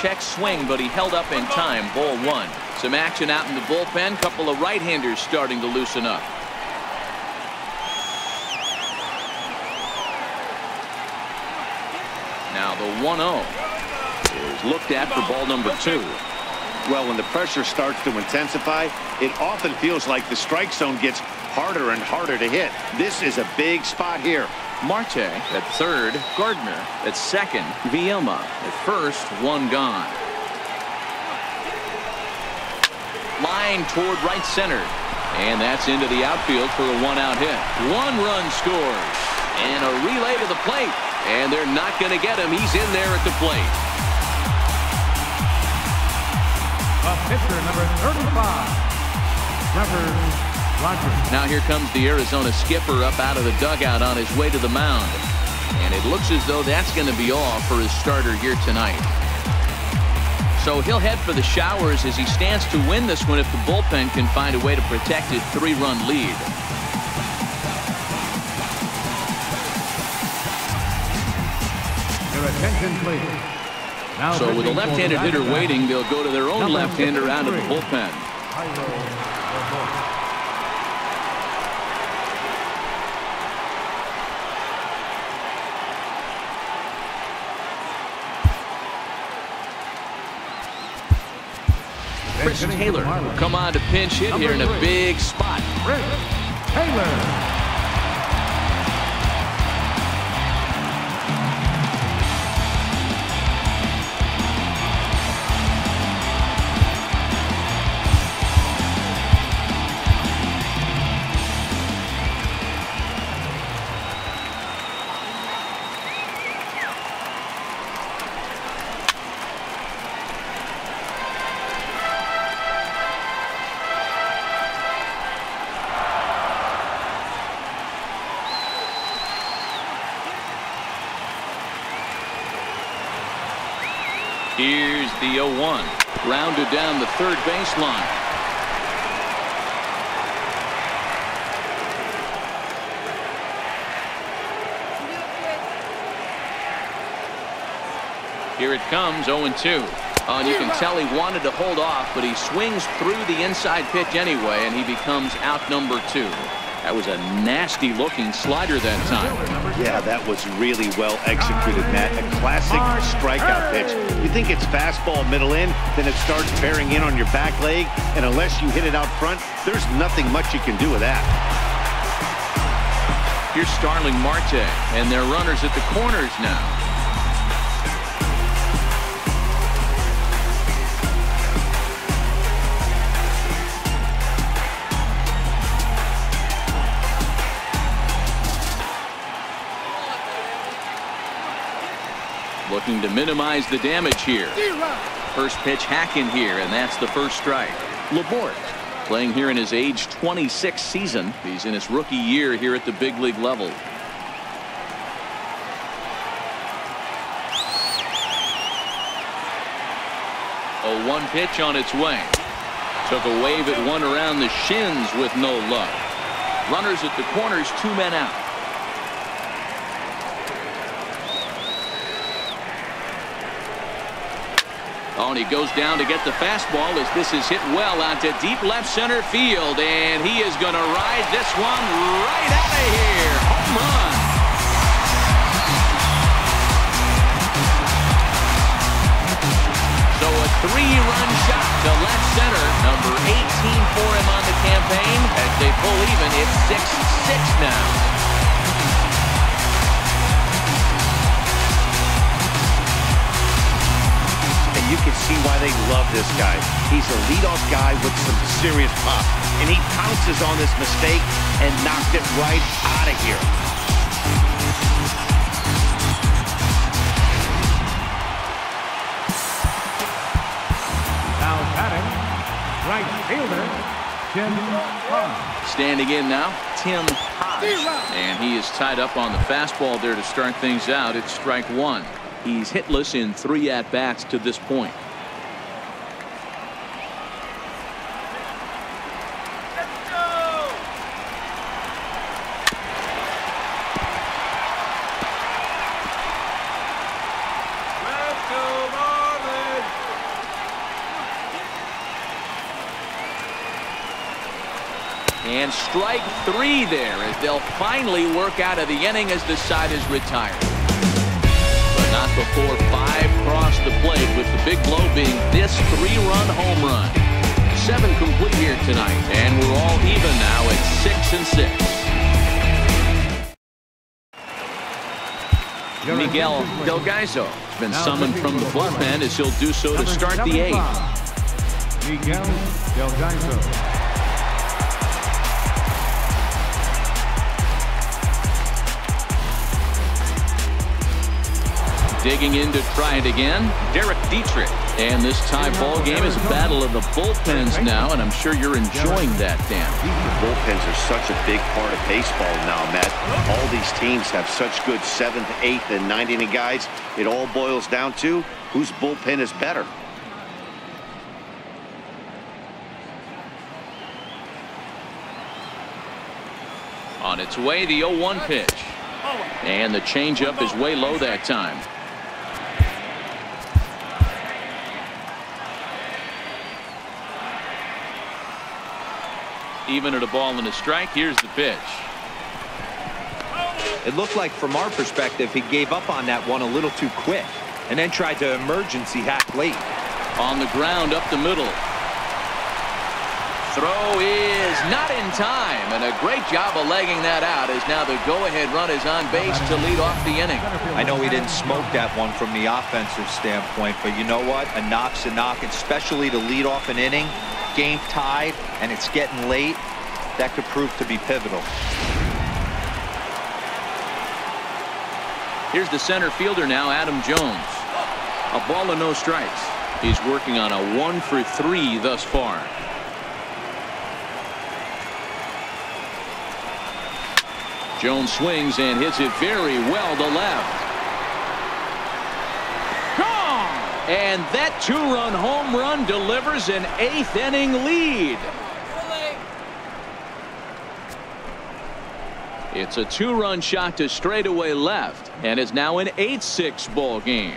check swing, but he held up in time. Ball one. Some action out in the bullpen. Couple of right-handers starting to loosen up. Now the one oh is looked at for ball number two. Well, when the pressure starts to intensify, it often feels like the strike zone gets harder and harder to hit. This is a big spot here. Marte at third, Gardner at second, Vielma at first, one gone. Line toward right center, and that's into the outfield for a one-out hit. One run scores, and a relay to the plate, and they're not going to get him. He's in there at the plate. A pitcher number thirty-five, Trevor. Now here comes the Arizona skipper up out of the dugout on his way to the mound. And it looks as though that's going to be all for his starter here tonight. So he'll head for the showers as he stands to win this one if the bullpen can find a way to protect his three-run lead. Your attention, please. Now so with a left-handed hitter waiting, they'll go to their own left-hander out of the bullpen. Chris Taylor will come on to pinch hit here in a big spot. Chris Taylor. Here's the oh one, rounded down the third baseline. Here it comes, oh two. Uh, and you can tell he wanted to hold off, but he swings through the inside pitch anyway, and he becomes out number two. That was a nasty-looking slider that time. Yeah, that was really well executed, Matt. A classic strikeout pitch. You think it's fastball middle in, then it starts bearing in on your back leg, and unless you hit it out front, there's nothing much you can do with that. Here's Starling Marte, and their runners at the corners now. Looking to minimize the damage here. First pitch hack in here, and that's the first strike. Laborde, playing here in his age twenty-six season. He's in his rookie year here at the big league level. A one pitch on its way. Took a wave at one around the shins with no luck. Runners at the corners, two men out. Oh, and he goes down to get the fastball as this is hit well out to deep left center field, and he is going to ride this one right out of here. Home run. So a three-run shot to left center, number eighteen for him on the campaign. As they pull even, it's six six now. You can see why they love this guy. He's a leadoff guy with some serious pop, and he pounces on this mistake and knocked it right out of here. Now batting, right fielder, Tim Hodge. Standing in now, Tim Hodge. And he is tied up on the fastball there to start things out. It's strike one. He's hitless in three at-bats to this point. Let's go. Let's go, Marlins. And strike three there as they'll finally work out of the inning as the side is retired. Not before five crossed the plate, with the big blow being this three-run home run. Seven complete here tonight, and we're all even now at six and six. Miguel Delgaiso has been summoned from the bullpen as he'll do so to start the eighth. Miguel Delgaiso. Digging in to try it again, Derek Dietrich. And this tie ball game is a battle of the bullpens now, and I'm sure you're enjoying that, Dan. The bullpens are such a big part of baseball now, Matt. All these teams have such good seventh, eighth, and ninth inning guys. It all boils down to whose bullpen is better. On its way, the oh one pitch. And the changeup is way low that time. Even at a ball and a strike. Here's the pitch. It looked like from our perspective he gave up on that one a little too quick and then tried to emergency hack late. On the ground up the middle. Throw is not in time, and a great job of legging that out as now the go-ahead run is on base to lead off the inning. I know he didn't smoke that one from the offensive standpoint, but you know what? A knock's a knock, especially to lead off an inning. Game tied, and it's getting late. That could prove to be pivotal. Here's the center fielder now, Adam Jones. A ball and no strikes. He's working on a one for three thus far. Jones swings and hits it very well to left. Gone! And that two-run home run delivers an eighth-inning lead. It's a two-run shot to straightaway left, and it's now an eight six ball game.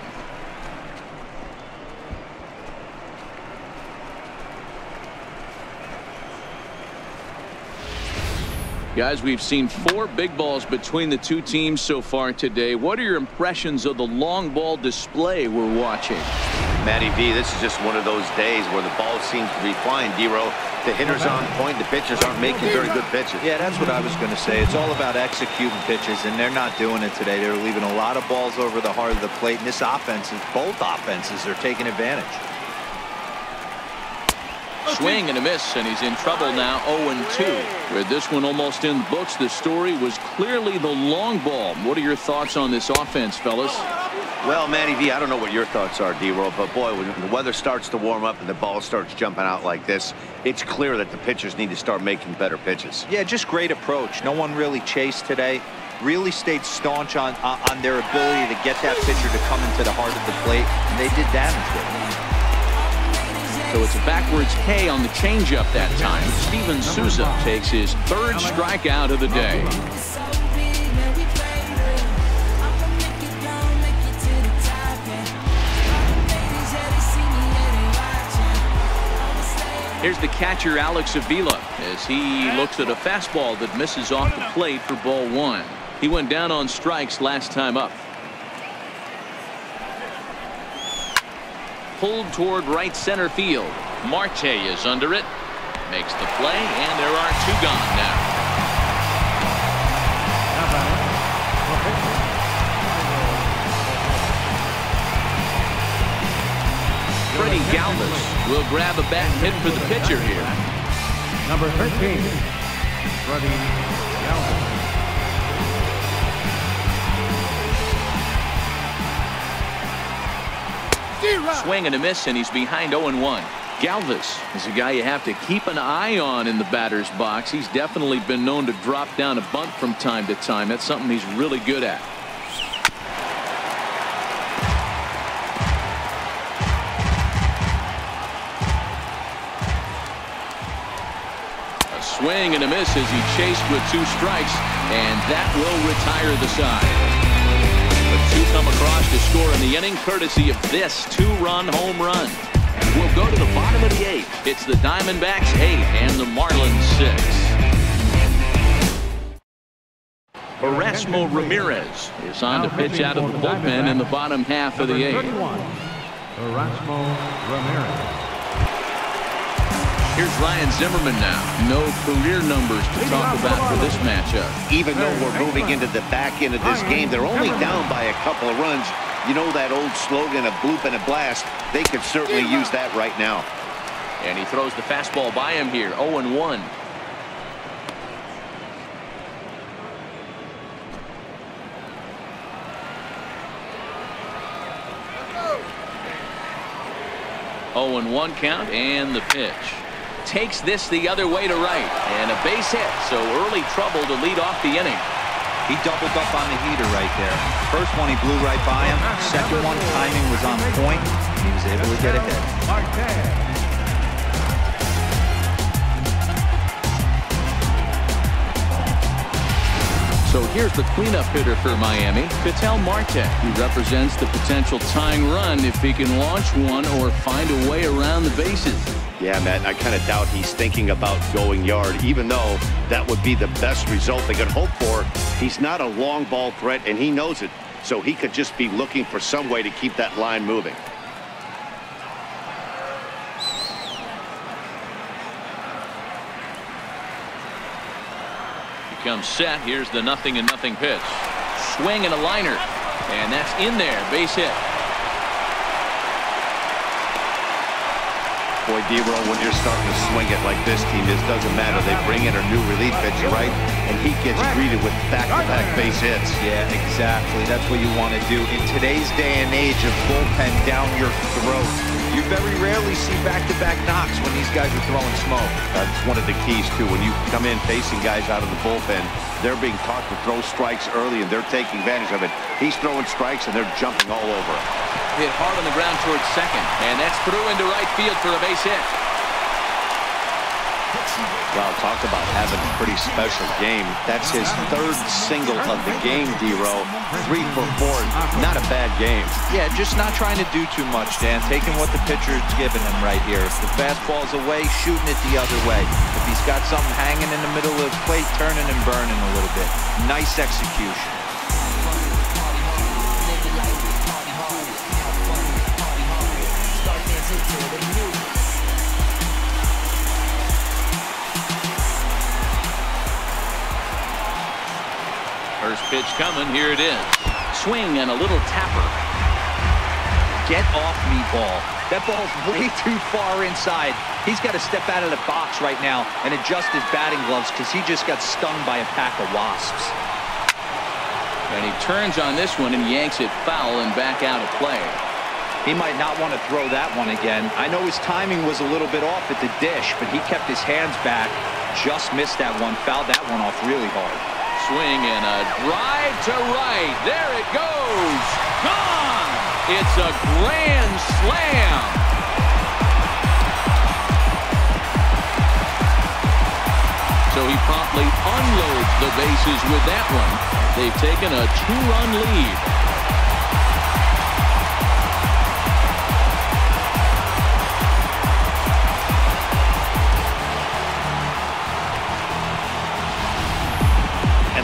Guys, we've seen four big balls between the two teams so far today. What are your impressions of the long ball display we're watching? Matty V, this is just one of those days where the ball seems to be flying, D. Rowe. The hitters on point, the pitchers aren't making very good pitches. Yeah, that's what I was going to say. It's all about executing pitches, and they're not doing it today. They're leaving a lot of balls over the heart of the plate, and this offense, both offenses, are taking advantage. Swing and a miss, and he's in trouble now. oh and two. With this one almost in the books, the story was clearly the long ball. What are your thoughts on this offense, fellas? Well, Matty V, I don't know what your thoughts are, D-Roll, but boy, when the weather starts to warm up and the ball starts jumping out like this, it's clear that the pitchers need to start making better pitches. Yeah, just great approach. No one really chased today. Really stayed staunch on, uh, on their ability to get that pitcher to come into the heart of the plate, and they did damage with it. So it's a backwards K on the changeup that time. Steven Souza takes his third strikeout of the day. Here's the catcher, Alex Avila, as he looks at a fastball that misses off the plate for ball one. He went down on strikes last time up. Pulled toward right center field. Marte is under it, makes the play, and there are two gone now. Freddy Galvis will grab a bat and hit for the pitcher here. Number thirteen, Freddy Galvis. Swing and a miss, and he's behind oh and one. Galvis is a guy you have to keep an eye on in the batter's box. He's definitely been known to drop down a bunt from time to time. That's something he's really good at. A swing and a miss as he chased with two strikes, and that will retire the side. Two come across to score in the inning, courtesy of this two-run home run. And we'll go to the bottom of the eighth. It's the Diamondbacks eight and the Marlins six. Erasmo Ramirez is on to pitch out of the bullpen in the bottom half of the eighth. Erasmo Ramirez. Here's Ryan Zimmerman now. No career numbers to talk about for this matchup. Even though we're moving into the back end of this game, they're only down by a couple of runs. You know that old slogan, a bloop and a blast. They could certainly use that right now. And he throws the fastball by him here. oh and one. oh and one count, and the pitch. Takes this the other way to right, and a base hit, so early trouble to lead off the inning. He doubled up on the heater right there. First one he blew right by him. Second one, timing was on point, and he was able to get a hit. So here's the cleanup hitter for Miami, Ketel Marte, who represents the potential tying run if he can launch one or find a way around the bases. Yeah, Matt, I kind of doubt he's thinking about going yard, even though that would be the best result they could hope for. He's not a long ball threat, and he knows it, so he could just be looking for some way to keep that line moving. He comes set. Here's the nothing and nothing pitch. Swing and a liner, and that's in there. Base hit. Boy, D-Roll, when you're starting to swing it like this team is, doesn't matter. They bring in a new relief pitcher, right? And he gets greeted with back-to-back base hits. Yeah, exactly. That's what you want to do. In today's day and age of bullpen down your throat, you very rarely see back-to-back knocks when these guys are throwing smoke. That's one of the keys, too. When you come in facing guys out of the bullpen, they're being taught to throw strikes early, and they're taking advantage of it. He's throwing strikes, and they're jumping all over it. hit hard on the ground towards second, and that's through into right field for a base hit. Well, talk about having a pretty special game. That's his third single of the game, D. Rowe. Three for four, not a bad game. Yeah, just not trying to do too much, Dan. Taking what the pitcher's giving him right here. If the fastball's away, shooting it the other way. If he's got something hanging in the middle of the plate, turning and burning a little bit. Nice execution. First pitch coming, here it is. Swing and a little tapper. Get off me, ball. That ball's way too far inside. He's got to step out of the box right now and adjust his batting gloves because he just got stung by a pack of wasps. And he turns on this one and yanks it foul and back out of play. He might not want to throw that one again. I know his timing was a little bit off at the dish, but he kept his hands back. Just missed that one. Fouled that one off really hard. Swing and a drive to right. There it goes. Gone. It's a grand slam. So he promptly unloads the bases with that one. They've taken a two-run lead.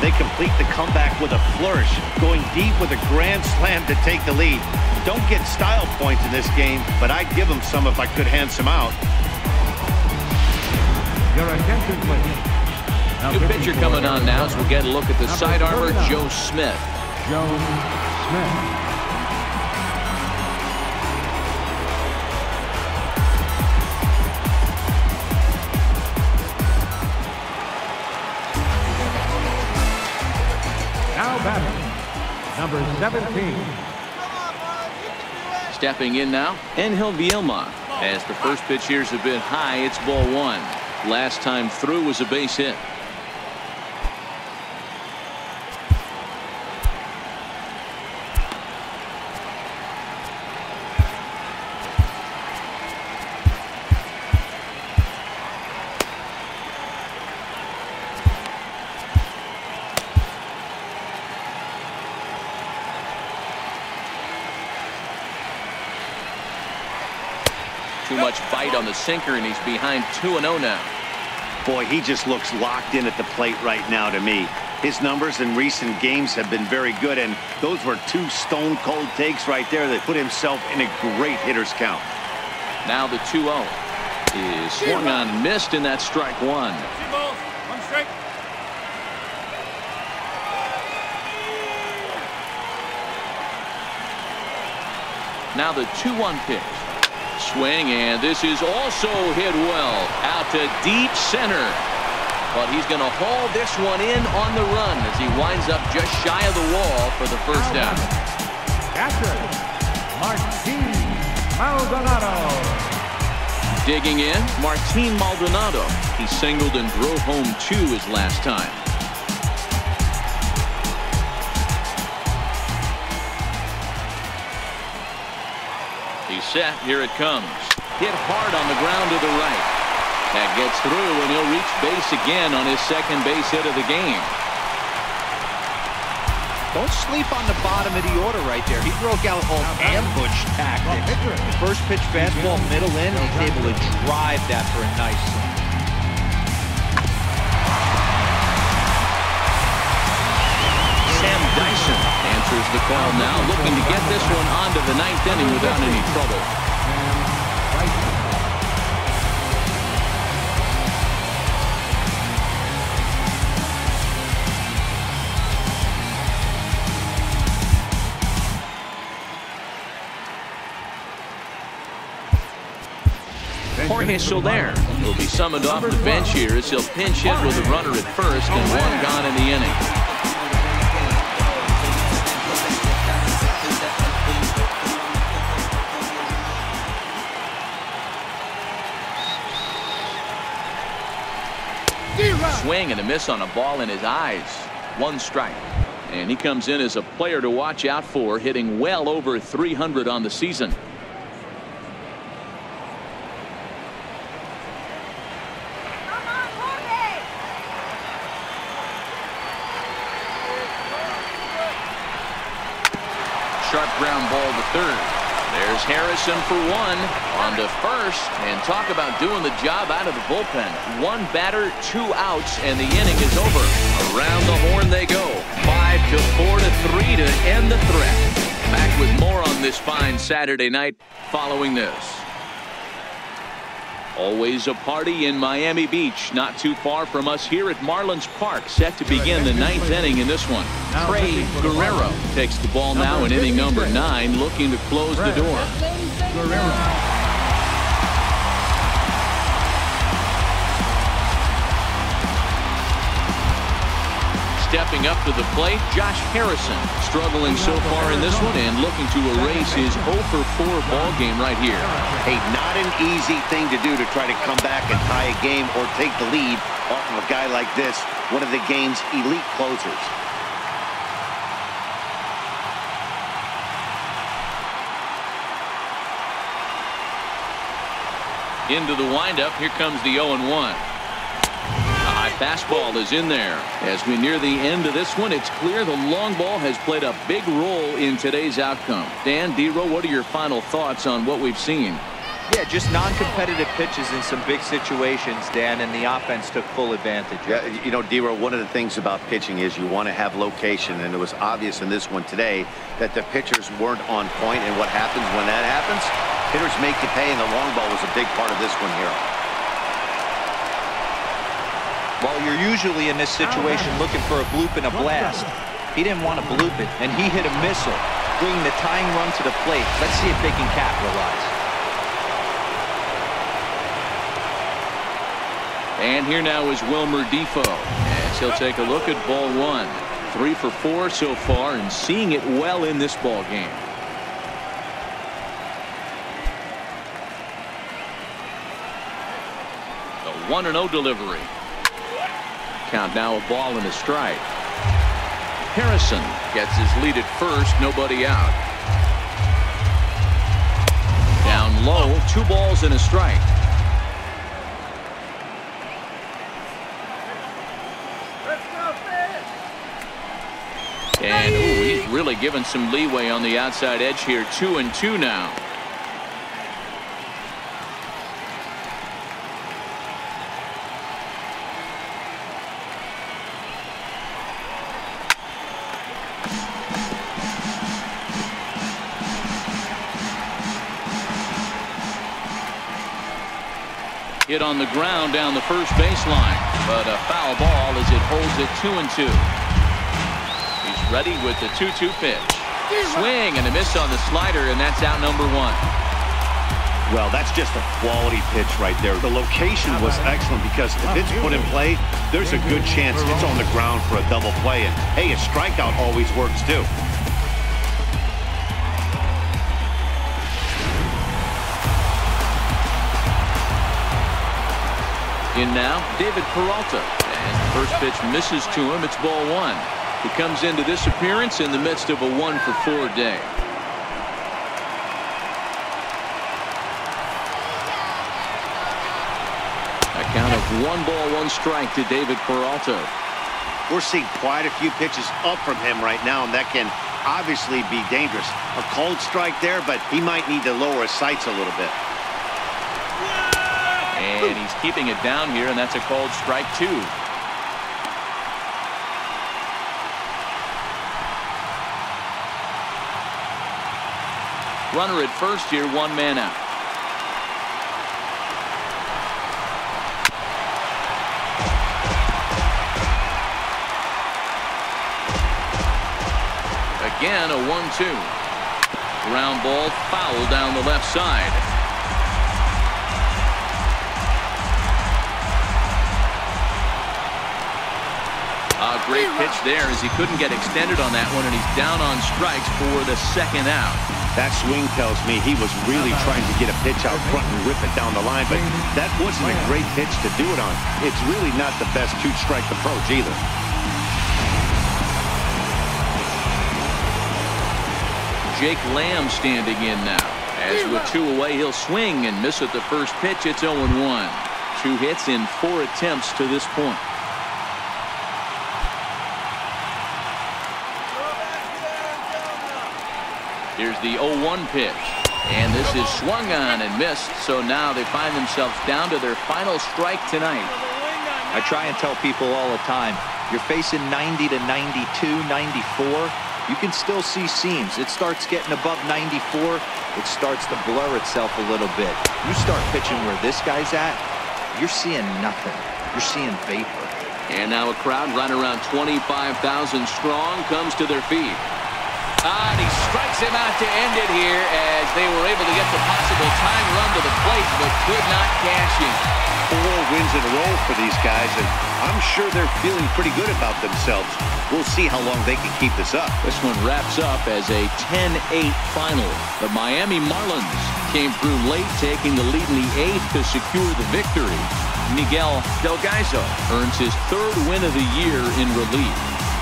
They complete the comeback with a flourish, going deep with a grand slam to take the lead. Don't get style points in this game, but I'd give them some if I could hand some out. Your attention, please. New pitcher coming on now, so we'll get a look at the side armor, Joe Smith. Joe Smith. Number seventeen. Stepping in now, Angel Vielma. As the first pitch here is a bit high, it's ball one. Last time through was a base hit. Too much bite on the sinker, and he's behind two and oh now. Boy, he just looks locked in at the plate right now to me. His numbers in recent games have been very good, and those were two stone cold takes right there that put himself in a great hitter's count. Now the two oh is swung on, missed, and that's strike one. Two balls, one strike. Now the two one pitch. Swing, and this is also hit well out to deep center, but he's going to haul this one in on the run as he winds up just shy of the wall for the first down. After Martin Maldonado digging in, Martin Maldonado. He singled and drove home two his last time. Set, here it comes. Hit hard on the ground to the right. That gets through, and he'll reach base again on his second base hit of the game. Don't sleep on the bottom of the order right there. He broke out an ambush tactic. First pitch fastball, middle in, and he's able to drive that for a nice one. Answers the call now, looking to get this one onto the ninth inning without any trouble. Jorge Soler will be summoned off the bench here as he'll pinch hit with a runner at first and one gone in the inning. Swing and a miss on a ball in his eyes. One strike. And he comes in as a player to watch out for, hitting well over three hundred on the season. Sharp ground ball to third. There's Harrison for one. On to first. And talk about doing the job out of the bullpen. One batter, two outs, and the inning is over. Around the horn they go. Five to four to three to end the threat. Back with more on this fine Saturday night following this. Always a party in Miami Beach, not too far from us here at Marlins Park, set to begin the ninth inning in this one. Craig Guerrero takes the ball now in inning number nine, looking to close the door. Guerrero. Stepping up to the plate, Josh Harrison, struggling so far in this one and looking to erase his oh for four ball game right here. Hey, not an easy thing to do to try to come back and tie a game or take the lead off of a guy like this, one of the game's elite closers. Into the windup, here comes the oh and one. Fastball is in there. As we near the end of this one, it's clear the long ball has played a big role in today's outcome. Dan, D. Rowe, what are your final thoughts on what we've seen? Yeah, just non-competitive pitches in some big situations, Dan, and the offense took full advantage. Yeah, you know, D. Rowe, one of the things about pitching is you want to have location, and it was obvious in this one today that the pitchers weren't on point, and what happens when that happens? Hitters make you pay, and the long ball was a big part of this one here. While you're usually in this situation looking for a bloop and a blast, he didn't want to bloop it, and he hit a missile, bringing the tying run to the plate. Let's see if they can capitalize. And here now is Wilmer Difo, as he'll take a look at ball one. Three for four so far, and seeing it well in this ball game. The one and oh delivery. Count now a ball and a strike. Harrison gets his lead at first, nobody out. Down low, two balls and a strike. And ooh, he's really given some leeway on the outside edge here. Two and two now. Hit on the ground down the first baseline, but a foul ball as it holds it two and two. He's ready with the two two pitch. Swing and a miss on the slider, and that's out number one. Well, that's just a quality pitch right there. The location was excellent, because if it's put in play, there's a good chance it's on the ground for a double play. And hey, a strikeout always works too. In now, David Peralta. And the first pitch misses to him. It's ball one. He comes into this appearance in the midst of a one for four day. A count of one ball, one strike to David Peralta. We're seeing quite a few pitches up from him right now, and that can obviously be dangerous. A cold strike there, but he might need to lower his sights a little bit. And he's keeping it down here, and that's a called strike two. Runner at first here, one man out. Again, a one two. Ground ball foul down the left side. A great pitch there, as he couldn't get extended on that one, and he's down on strikes for the second out. That swing tells me he was really trying to get a pitch out front and rip it down the line, but that wasn't a great pitch to do it on. It's really not the best two-strike approach either. Jake Lamb standing in now. As with two away, he'll swing and miss at the first pitch. It's oh and one. Two hits in four attempts to this point. Here's the oh one pitch. And this is swung on and missed, so now they find themselves down to their final strike tonight. I try and tell people all the time, you're facing ninety to ninety-two, ninety-four. You can still see seams. It starts getting above ninety-four. It starts to blur itself a little bit. You start pitching where this guy's at, you're seeing nothing. You're seeing vapor. And now a crowd right around twenty-five thousand strong comes to their feet. Ah, and he strikes him out to end it here as they were able to get the possible time run to the plate but could not cash in. Four wins in a row for these guys, and I'm sure they're feeling pretty good about themselves. We'll see how long they can keep this up. This one wraps up as a ten eight final. The Miami Marlins came through late, taking the lead in the eighth to secure the victory. Miguel Delgaiso earns his third win of the year in relief.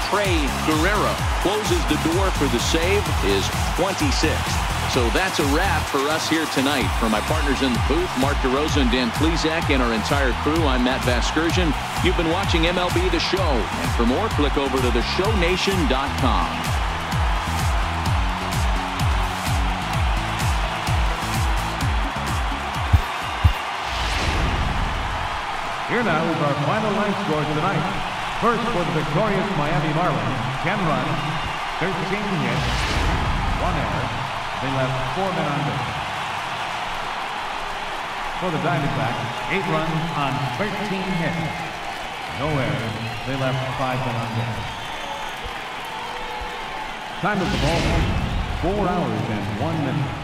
Craig Guerrero closes the door for the save, is twenty-sixth. So that's a wrap for us here tonight. For my partners in the booth, Mark DeRosa and Dan Plezak, and our entire crew, I'm Matt Vasgersian. You've been watching M L B The Show. And for more, click over to the show nation dot com. Here now is our final line score tonight. First for the victorious Miami Marlins, ten runs, thirteen hits, one error. They left four men on base. For the Diamondbacks, eight runs on thirteen hits, no errors. They left five men on base. Time of the ball game, four hours and one minute.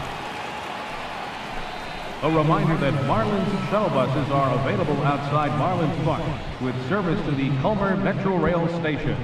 A reminder that Marlins shuttle buses are available outside Marlins Park with service to the Culver Metro Rail Station.